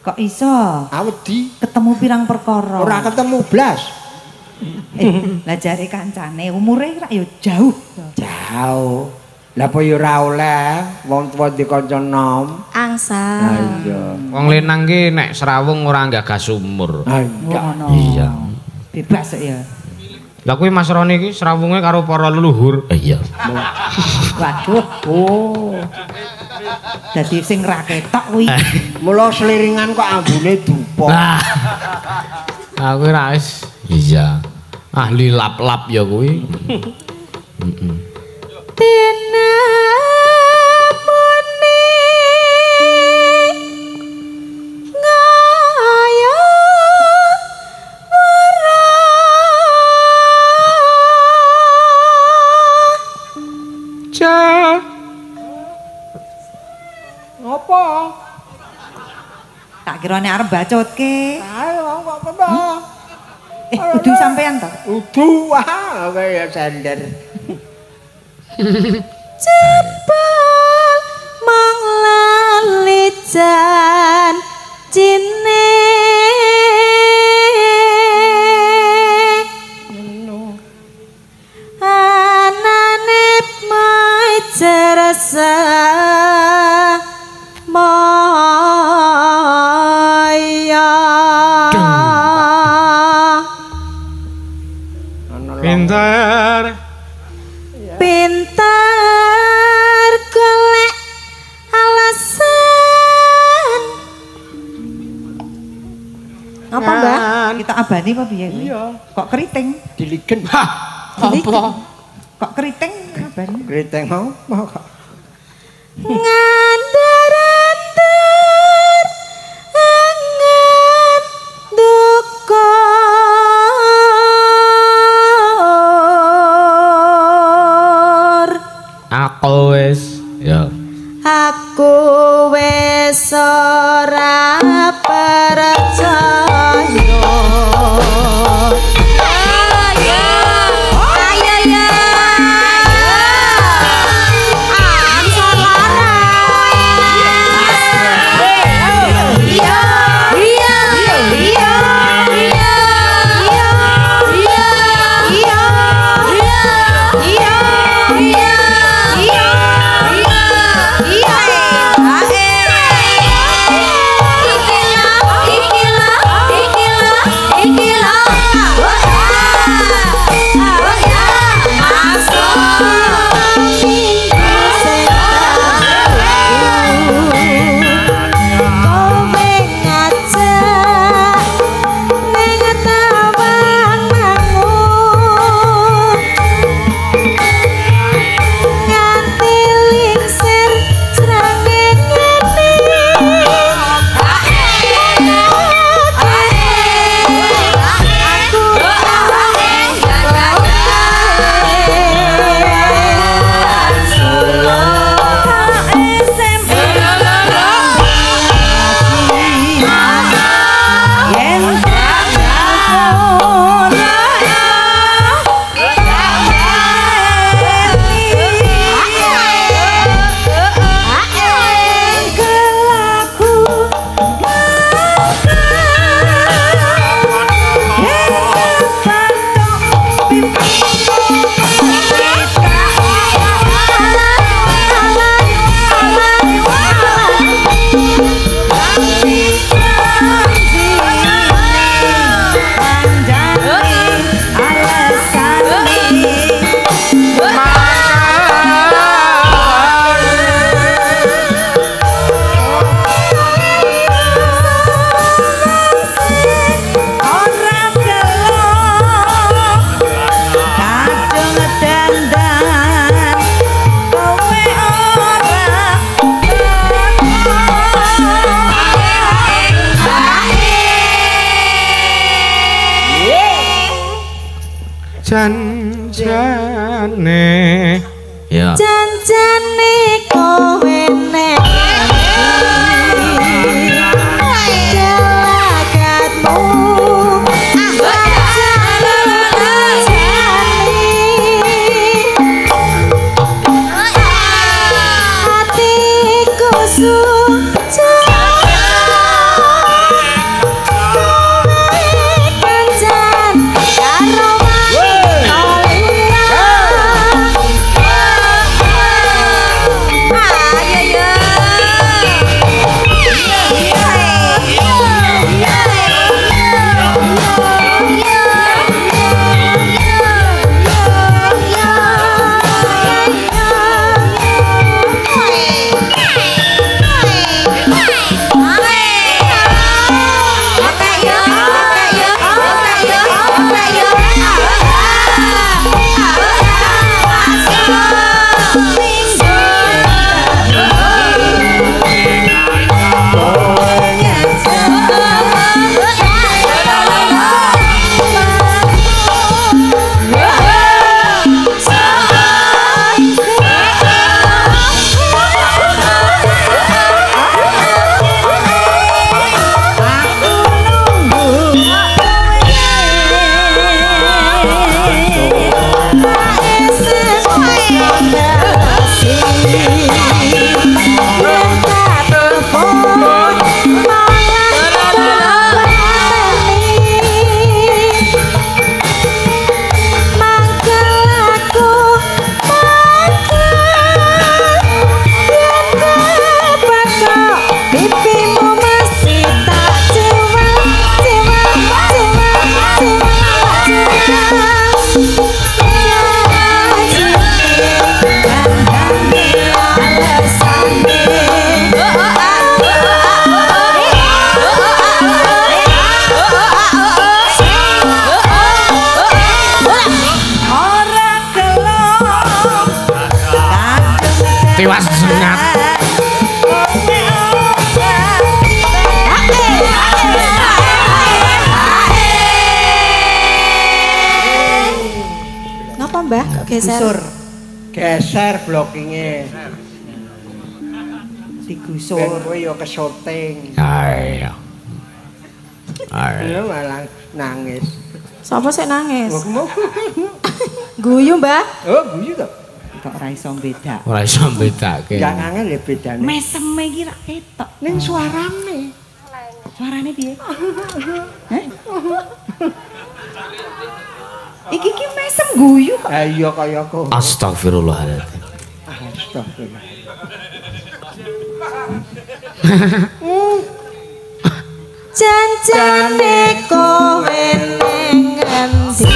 Kok iso? Awedi ketemu pirang perkara. Ora ketemu blas. Eh, lah jare kancane umure rak ya jauh. Jauh. Lah apa ya ora oleh wong tuwa di kanca nom. Angsal. Lah iya. Wong lenang ki nek srawung ora gagas umur. Ha iya. Bebas ya. Lah kuwi Mas Roni iki srawunge karo para leluhur. Iya. Waduh. Oh. Dadi sing ra ketok kuwi. Mula seliringan kok ambune dupa. Lah kuwi ra wis. Iya. Ahli lap-lap ya kuwi. Heeh. Ngopo? Tak kira nek arep bacotke. Ayo wong kok kena. Eh udu sampean to? Udu wah kaya sender. Cepet mong lali jan cine. Anane mai cerasa. Maya pintar pintar golek alasan apa Mbak? Kita abadi apa biar iya kok keriting? Diligen hah? Apa? Kok keriting abadi? Keriting mau? Mau kok? Ngandar-andar angan duka aku wis ya aku wis ora percaya. Janjane ya janjane kowe nek tewas sengat. Ngapa mbah? Geser. Gusur. Geser blockingnya. Digusur. Ben gue yo kesorting. Ayo. Ayo malah nangis. Siapa sih nangis? Guyu mbah? Oh guyu tak? Kok raiso beda? Raiso beda ke? Jangan ya bedanya. Meseme iki rak ketok. Ning suarane. Suarane piye? Heh. Iki ki mesem guyu kok. Ha iya kaya kok. Astagfirullahaladzim. Astagfirullah. Jancane kowe ning ngendi?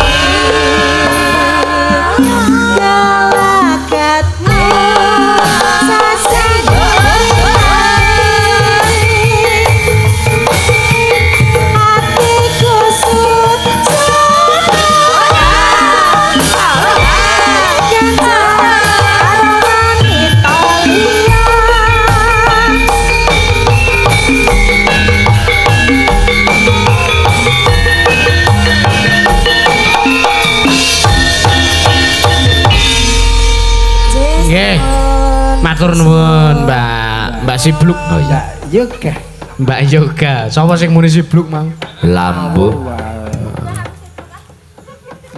Matur nuwun Mbak, Mbak Sibluk. Oh iya, Yoga. Mbak Yoga. Sapa sing muni Sibluk, Mang? Lambu.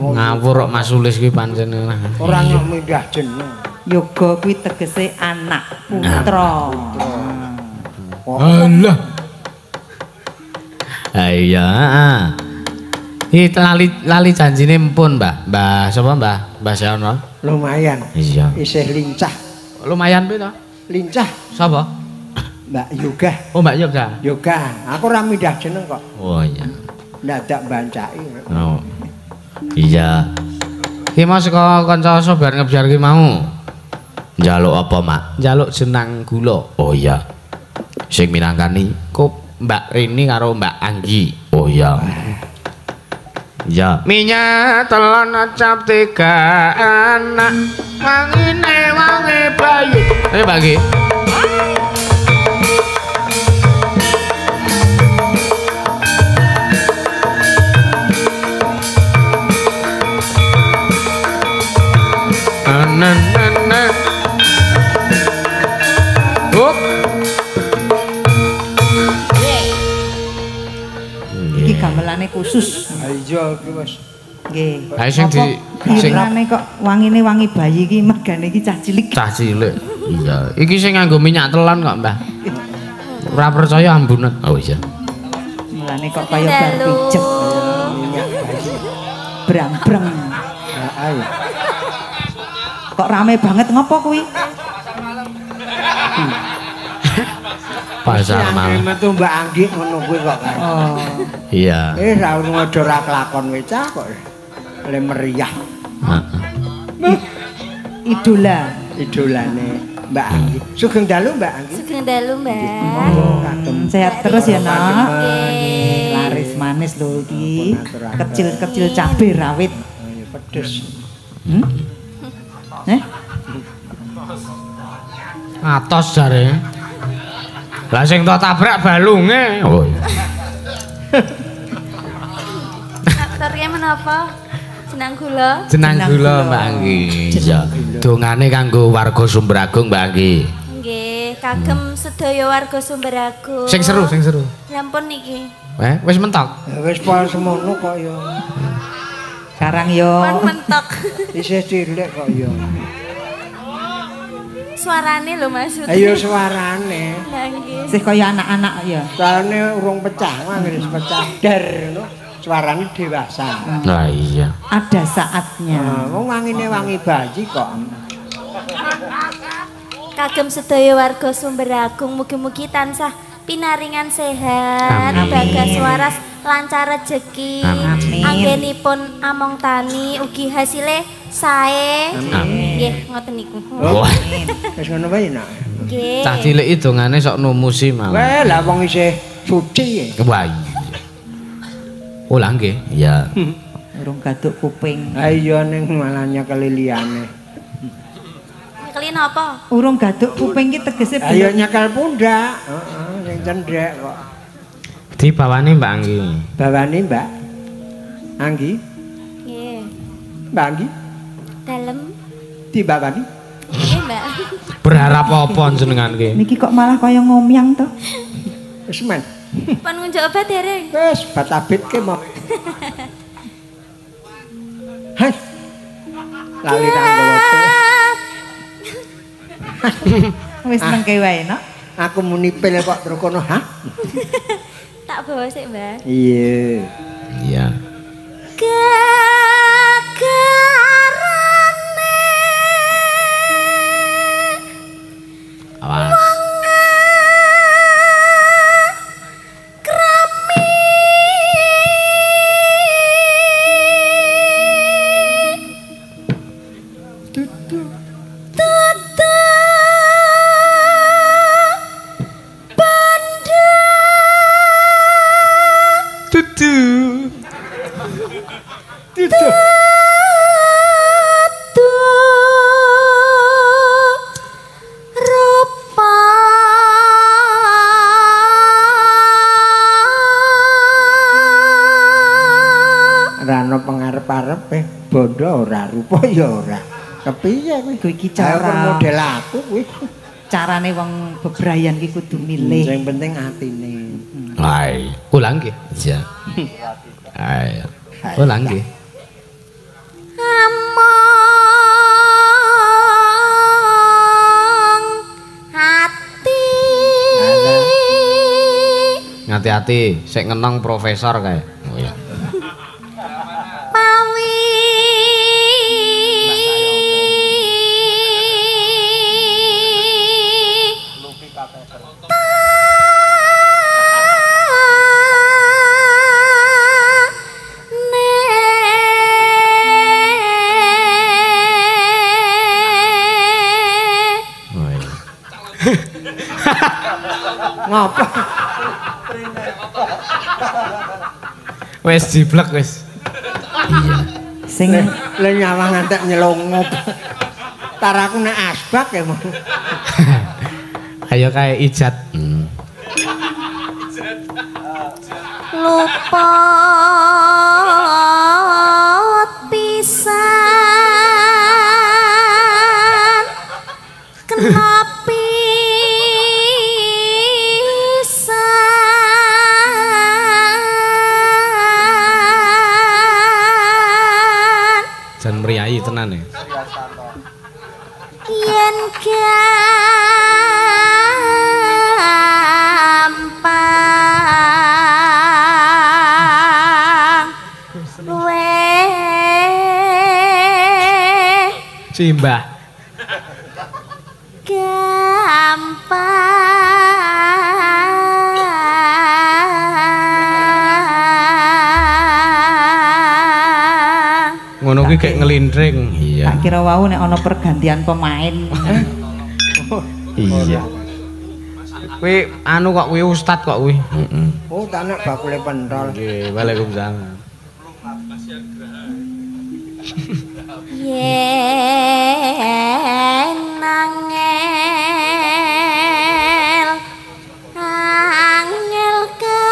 Ngawur kok Mas Ulis kuwi pancene. Ora kok mindah jeneng. Yoga kuwi tegese anak putra. Allah. Ha iya, heeh. Iki lali lali janjine mpun, Mbah. Mbah sapa, Mbah? Mbah Sono. Lumayan. Iya. Isih lincah. Lumayan beda. Lincah. Siapa? Mbak Yoga. Oh Mbak Yoga. Yoga. Aku rami dah jeneng kok. Oh iya. Dadak bancai. Oh. Iya. Ki mau saka kanca sobar ngejar ki mau. Njaluk apa, Mak? Njaluk jenang gula. Oh iya. Sing minangkani kok Mbak Rini karo Mbak Anggy. Oh iya. Ya. Minyak telon acap tiga anak wangine wangi bayu. Eh bagi. Anan anan. Buk. Iki gamelane khusus. Ayo Mas. Nggih. Ha sing di sing rame kok wangine wangi bayi iki megane iki cah cilik. Cah cilik. Iya, iki sing nganggo minyak telon kok, Mbah. Ora percaya ambunet. Oh iya. Mulane kok kaya bar pijet. Brang-brang. Heeh ya. Kok rame banget ngopo kuwi? Pasar malam. Metu Mbak Anggi ngono kuwi kok. Oh. Iya. Eh ra ono ora kelakon wecah kok. Le meriah. Heeh. Idola, idolane Mbak Anggi. Sugeng dalu Mbak Anggi. Sugeng dalu Mbak. Oh, kagem sehat terus ya, Nak. Nggih. Laris manis lho iki. Kecil-kecil cabe rawit. Ya pedes. Hm? Eh? Atos jare. Lah sing tak tabrak balunge. Oh. Faktornya menapa? Jenang gula. Jenang gula Mbak Anggi. Iya. Dongane kanggo warga Sumberagung Mbak Anggi. Nggih, kagem sedaya warga Sumberagung. Sing seru, sing seru. Nyampun niki. Eh, wis mentok. Wis pol semono kok ya. Sarang yo. Pon mentok. Isih cilik kok ya. Suarane lho maksud. Ayo suarane. Nggih. Sih kaya anak-anak ya. Suarane urung pecah, wis pecah dar lho. Suarane dewasa. Nah iya. Ada saatnya. Wong wangine wangi bayi kok. Kagem sedaya warga Sumberagung mugi-mugi tansah pinaringan sehat, bagas waras, lancar rejeki. Anggenipun among tani ugi hasile sae. Nggih, ngoten niku. Amin. Wis ngono wae nak. Nggih. Cah cilik idongane sok numusi mawon. Weh, lah wong isih suci. Wah. Oh, lah nggih. Ya. Urung gaduk kuping. Ha iya ning malahnya keliliane. nyekeli napa? Urung gaduk kuping ki tegese. Ayo nyekel pundak. Heeh, sing cendhek kok. Di bawane Mbak Anggi. Bawane Mbak Anggi? Nggih. Mbak Anggi? Dalem. Di bawani? Nggih, Mbak. Berharap apa jenengan ki? Niki kok malah kaya ngomyang to. Wis men. Pan ngunjuk obat dereng. Wis, batabit ki mok. Hai. Lali nang ngono. Wis mengke wae no. Aku muni pel kok terkono, ha? Tak bawa sik, Mbak. Iya. Iya. Kekarane. Awas. Ora rupa ya ora. Kepiye kowe iki cara model aku kowe. Carane wong bebrayan iki kudu milih. Sing penting atine. Hai, ulang nggih. Iya. Hai. Ulang nggih. Among hati. Ngati-ati, sik ngenang profesor kae. Oh iya. Ngapa? Wes jiblek wes. Iya. Sing le nyawang ngantek nyelongo. Taraku nek asbak ya mau. Ayo kae ijat. Lupa pisan. Kenapa? Meriayi tenan ya. Yen gampang luwe simbah ngono ki kayak ngelindring. Iya. Tak kira wau nek ana pergantian pemain. Oh, iya. Kuwi anu kok kuwi ustad kok kuwi. Heeh. Oh, tak nek bakule pentol. Nggih, Waalaikumsalam. Yen nangel angel ke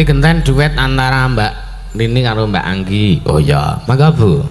genten duet antara Mbak Rini karo Mbak Anggi. Oh ya, mangga Bu.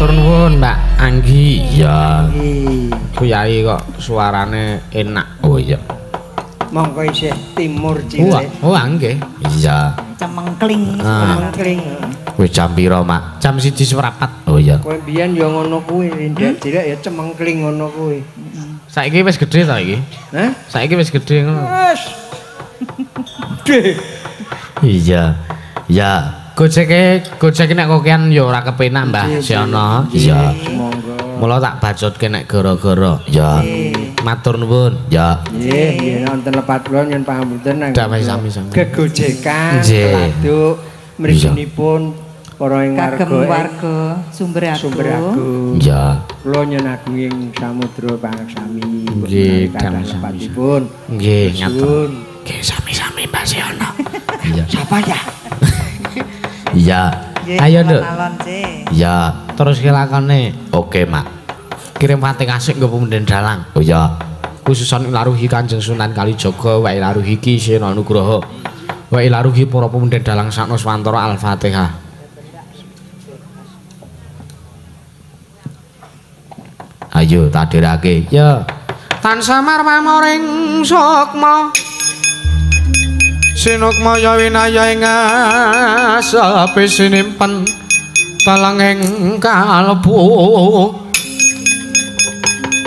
Matur nuwun Mbak Anggy. Iya. Kiai kok suarane enak. Oh iya. Monggo isih timur cilik. Oh nggih. Iya. Cemengkling, cemengkling. Wis jam pira, Mak? Jam satu seprapat. Oh iya. Kowe mbiyen ya ngono kuwi, ndak dilek ya cemengkling ngono kuwi. Saiki wis gedhe ta iki? Hah? Saiki wis gedhe ngono. Wis. Gedhe. Iya. Ya. Gojeke, gojeke nek kokean ya ora kepenak Mbah Siono. Iya. Mula tak bacotke nek gara-gara. Ya. Matur nuwun. Ya. Nggih, wonten lepat kula nyuwun pangapunten nang gegojekan laduk mrisinipun para ingkang warga Sumber Agung. Iya. Kula nyuwun agunging samudra pangaksami. Nggih, lepatipun. Nggih, ngatur. Nggih, sami-sami Mbah Siono. Iya. Sapa ya? Iya, ayo deh. Iya, terus kilakannya. Oke Mak, kirim hati kasih ke pemudin dalang. Oh ya, khususan ilaruhi Kanjeng Sunan Kalijaga, wa ilaruhi Ki Seno Nugroho, wa ilaruhi para pemudin dalang Sakno Swantoro. Al-Fatihah. Ayo tadi lagi. Ya, tansah marma moring sukma. Sinukmaya winaya ing asape sinimpen talang ing kalebu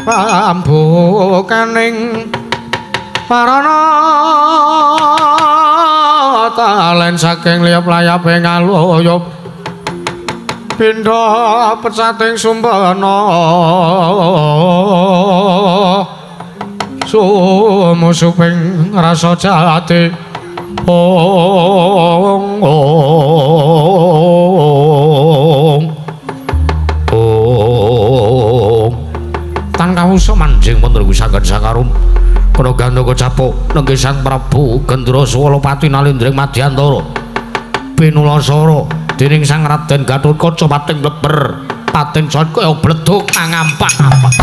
pambukaning parana talen saking liyap layape ngaluyup pindha pecating sumbana sumusuping rasa jati Ong ong ong tan kawusa manjing punten wisangan sakarum kena gandaka capuk nenggih Sang Prabu Gendra Swalopati nalindring Madyantara pinulasara dening Sang Raden Gathotkaca pating leber pating saka bledhug angampak-ampak